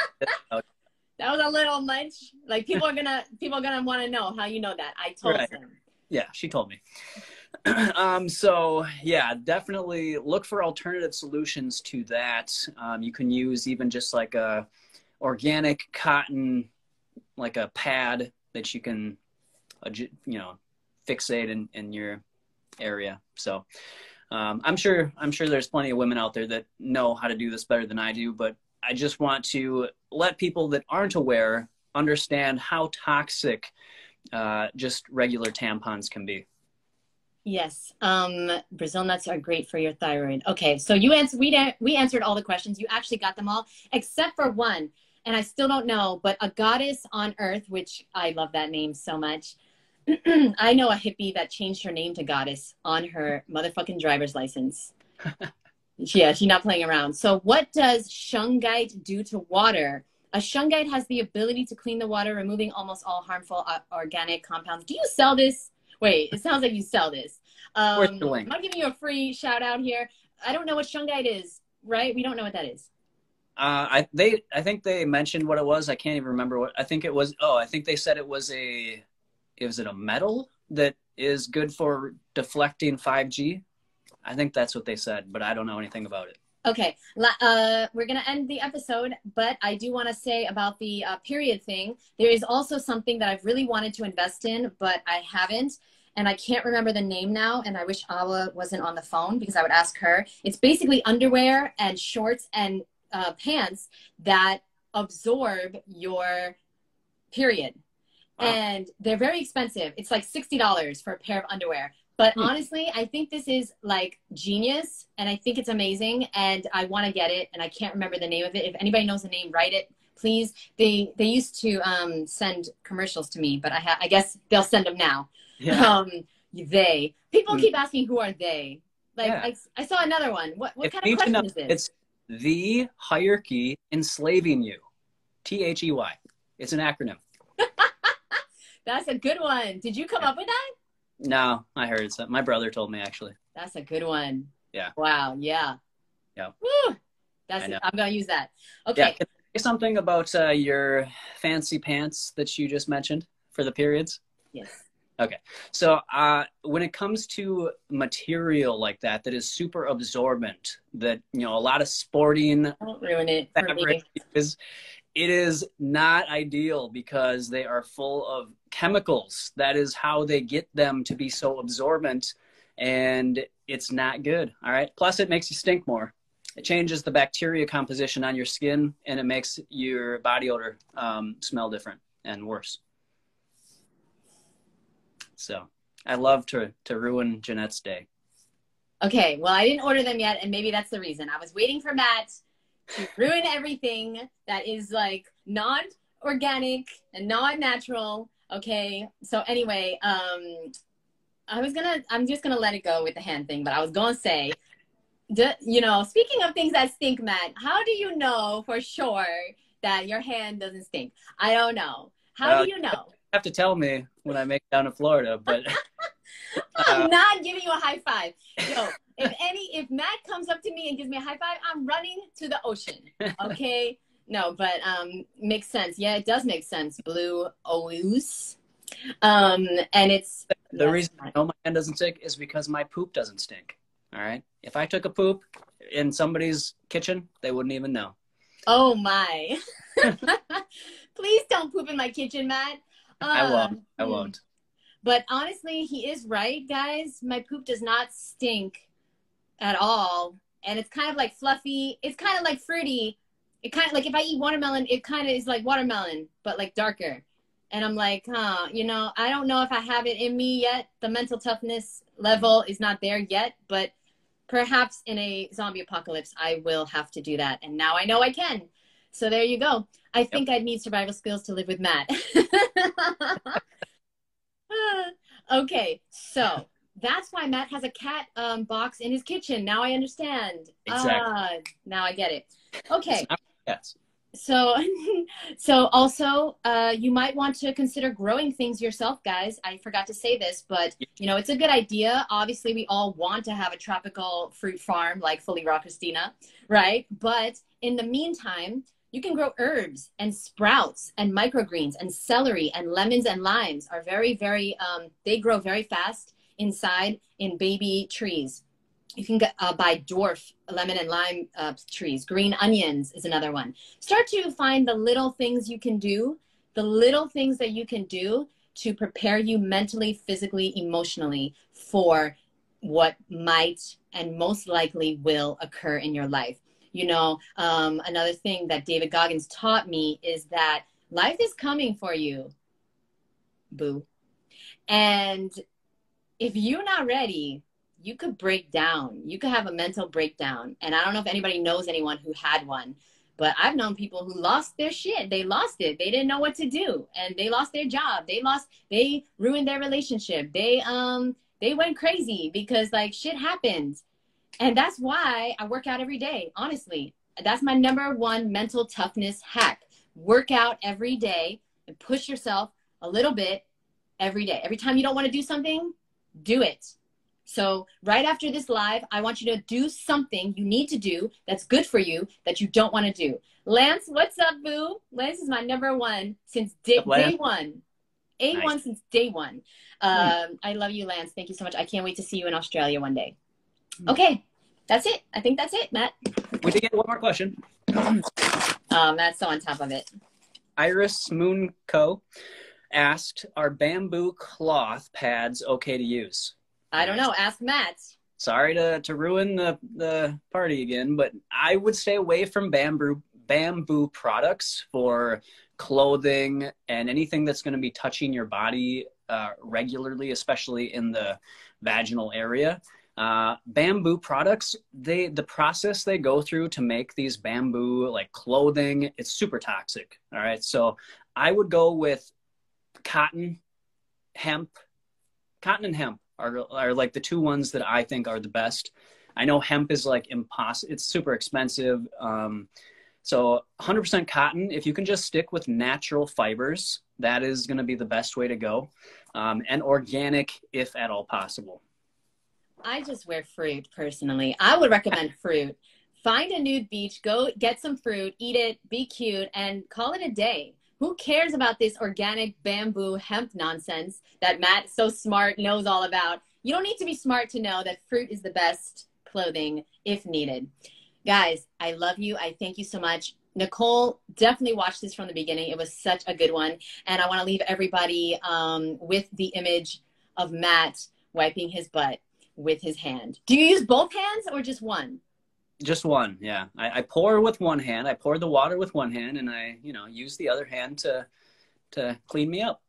That was a little much. Like, people are gonna, people are gonna want to know how you know that. I told right. them. Yeah, she told me. um, so yeah, definitely look for alternative solutions to that. Um, you can use even just like a organic cotton, like a pad that you can, you know, fixate in in your area. So um, I'm sure I'm sure there's plenty of women out there that know how to do this better than I do, but I just want to let people that aren't aware understand how toxic uh, just regular tampons can be. Yes, um, Brazil nuts are great for your thyroid. Okay, so you answered, we, we answered all the questions. You actually got them all, except for one, and I still don't know, but a goddess on earth, which I love that name so much. I know a hippie that changed her name to goddess on her motherfucking driver's license. Yeah, she's not playing around. So what does Shungite do to water? A Shungite has the ability to clean the water, removing almost all harmful organic compounds. Do you sell this? Wait, it sounds like you sell this. Um, I'm giving you a free shout out here. I don't know what Shungite is, right? We don't know what that is. Uh, I, they, I think they mentioned what it was. I can't even remember what, I think it was. Oh, I think they said it was a, is it a metal that is good for deflecting five G? I think that's what they said, but I don't know anything about it. Okay, uh, we're gonna end the episode, but I do wanna say about the uh, period thing, there is also something that I've really wanted to invest in, but I haven't, and I can't remember the name now, and I wish Awa wasn't on the phone because I would ask her. It's basically underwear and shorts and uh, pants that absorb your period. Wow. And they're very expensive. It's like sixty dollars for a pair of underwear. But honestly, I think this is like genius, and I think it's amazing, and I want to get it, and I can't remember the name of it. If anybody knows the name, write it, please. They they used to um, send commercials to me, but I, ha I guess they'll send them now. Yeah. Um, they. People keep asking, who are they? Like, yeah. I, I saw another one. What, what kind of question know, is this? It's The Hierarchy Enslaving You. T H E Y. It's an acronym. That's a good one. Did you come yeah. up with that? No, I heard it. My brother told me, actually. That's a good one. Yeah. Wow. Yeah. Yeah. Woo! That's it. I'm gonna use that. Okay. Yeah. Say something about uh, your fancy pants that you just mentioned for the periods. Yes. Okay. So uh, when it comes to material like that, that is super absorbent, that, you know, a lot of sporting. Don't ruin it for me. Is, it is not ideal because they are full of chemicals. That is how they get them to be so absorbent, and it's not good. All right. Plus, it makes you stink more. It changes the bacteria composition on your skin, and it makes your body odor um, smell different and worse. So I love to, to ruin Jeanette's day. Okay. Well, I didn't order them yet, and maybe that's the reason. I was waiting for Matt to ruin everything that is like non-organic and non-natural. Okay, so anyway, um, I was gonna, I'm just gonna let it go with the hand thing, but I was gonna say, do, you know, speaking of things that stink, Matt, how do you know for sure that your hand doesn't stink? I don't know. How uh, do you know? You have to tell me when I make it down to Florida, but. I'm uh, not giving you a high five. Yo, if any, if Matt comes up to me and gives me a high five, I'm running to the ocean, okay? No, but um, makes sense. Yeah, it does make sense. Blue ooze. Um, and it's... The reason I know my hand doesn't stink is because my poop doesn't stink. All right? If I took a poop in somebody's kitchen, they wouldn't even know. Oh, my. Please don't poop in my kitchen, Matt. Uh, I won't. I won't. But honestly, he is right, guys. My poop does not stink at all. And it's kind of like fluffy. It's kind of like fruity. It kind of, like, if I eat watermelon, it kind of is like watermelon, but, like, darker. And I'm like, huh, you know, I don't know if I have it in me yet. The mental toughness level is not there yet, but perhaps in a zombie apocalypse, I will have to do that. And now I know I can. So there you go. I think yep. I'd need survival skills to live with Matt. Okay, so that's why Matt has a cat um, box in his kitchen. Now I understand. Exactly. Uh, now I get it. Okay. Yes. So, so also, uh, you might want to consider growing things yourself, guys. I forgot to say this, but you know, it's a good idea. Obviously we all want to have a tropical fruit farm like Fully Raw Christina, right? But in the meantime, you can grow herbs and sprouts and microgreens and celery and lemons and limes are very, very, um, they grow very fast inside in baby trees. You can uh, buy dwarf lemon and lime uh, trees. Green onions is another one. Start to find the little things you can do, the little things that you can do to prepare you mentally, physically, emotionally for what might and most likely will occur in your life. You know, um, another thing that David Goggins taught me is that life is coming for you, boo. And if you're not ready, you could break down. You could have a mental breakdown. And I don't know if anybody knows anyone who had one, but I've known people who lost their shit. They lost it. They didn't know what to do. And they lost their job. They lost, they ruined their relationship. They, um, they went crazy because like shit happens. And that's why I work out every day. Honestly, that's my number one mental toughness hack. Work out every day and push yourself a little bit every day. Every time you don't want to do something, do it. So right after this live, I want you to do something you need to do that's good for you that you don't want to do. Lance, what's up, boo? Lance is my number one since day, day one. A one nice. Since day one. Um, mm. I love you, Lance. Thank you so much. I can't wait to see you in Australia one day. Mm. Okay, that's it. I think that's it, Matt. We did get one more question. Um, Matt's so on top of it. Iris Moon Co. asked, are bamboo cloth pads okay to use? I don't know. Ask Matt. Sorry to, to ruin the, the party again, but I would stay away from bamboo, bamboo products for clothing and anything that's going to be touching your body uh, regularly, especially in the vaginal area. Uh, bamboo products, they, the process they go through to make these bamboo like clothing, it's super toxic. All right. So I would go with cotton, hemp, cotton and hemp. Are, are like the two ones that I think are the best. I know hemp is like impossible. It's super expensive. Um, so one hundred percent cotton, if you can just stick with natural fibers, that is going to be the best way to go. Um, and organic, if at all possible. I just wear fruit personally. I would recommend fruit. Find a nude beach, go get some fruit, eat it, be cute, and call it a day. Who cares about this organic bamboo hemp nonsense that Matt, so smart, knows all about? You don't need to be smart to know that fruit is the best clothing if needed. Guys, I love you. I thank you so much. Nicole, definitely watch this from the beginning. It was such a good one. And I want to leave everybody um, with the image of Matt wiping his butt with his hand. Do you use both hands or just one? Just one, yeah. I, I pour with one hand. I pour the water with one hand, and I, you know, use the other hand to, to clean me up.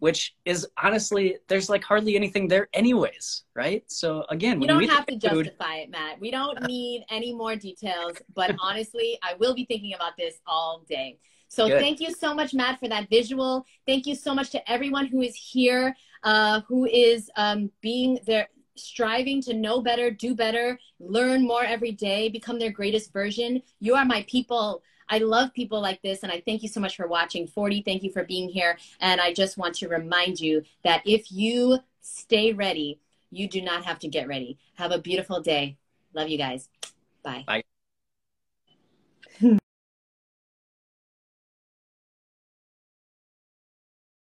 Which is honestly, there's like hardly anything there, anyways, right? So again, you don't we have to food, justify it, Matt. We don't need any more details. But honestly, I will be thinking about this all day. So Good. Thank you so much, Matt, for that visual. Thank you so much to everyone who is here, uh, who is um, being there. Striving to know better, do better, learn more every day, become their greatest version. You are my people. I love people like this, and I thank you so much for watching. forty, thank you for being here. And I just want to remind you that if you stay ready, you do not have to get ready. Have a beautiful day. Love you guys. Bye. Bye.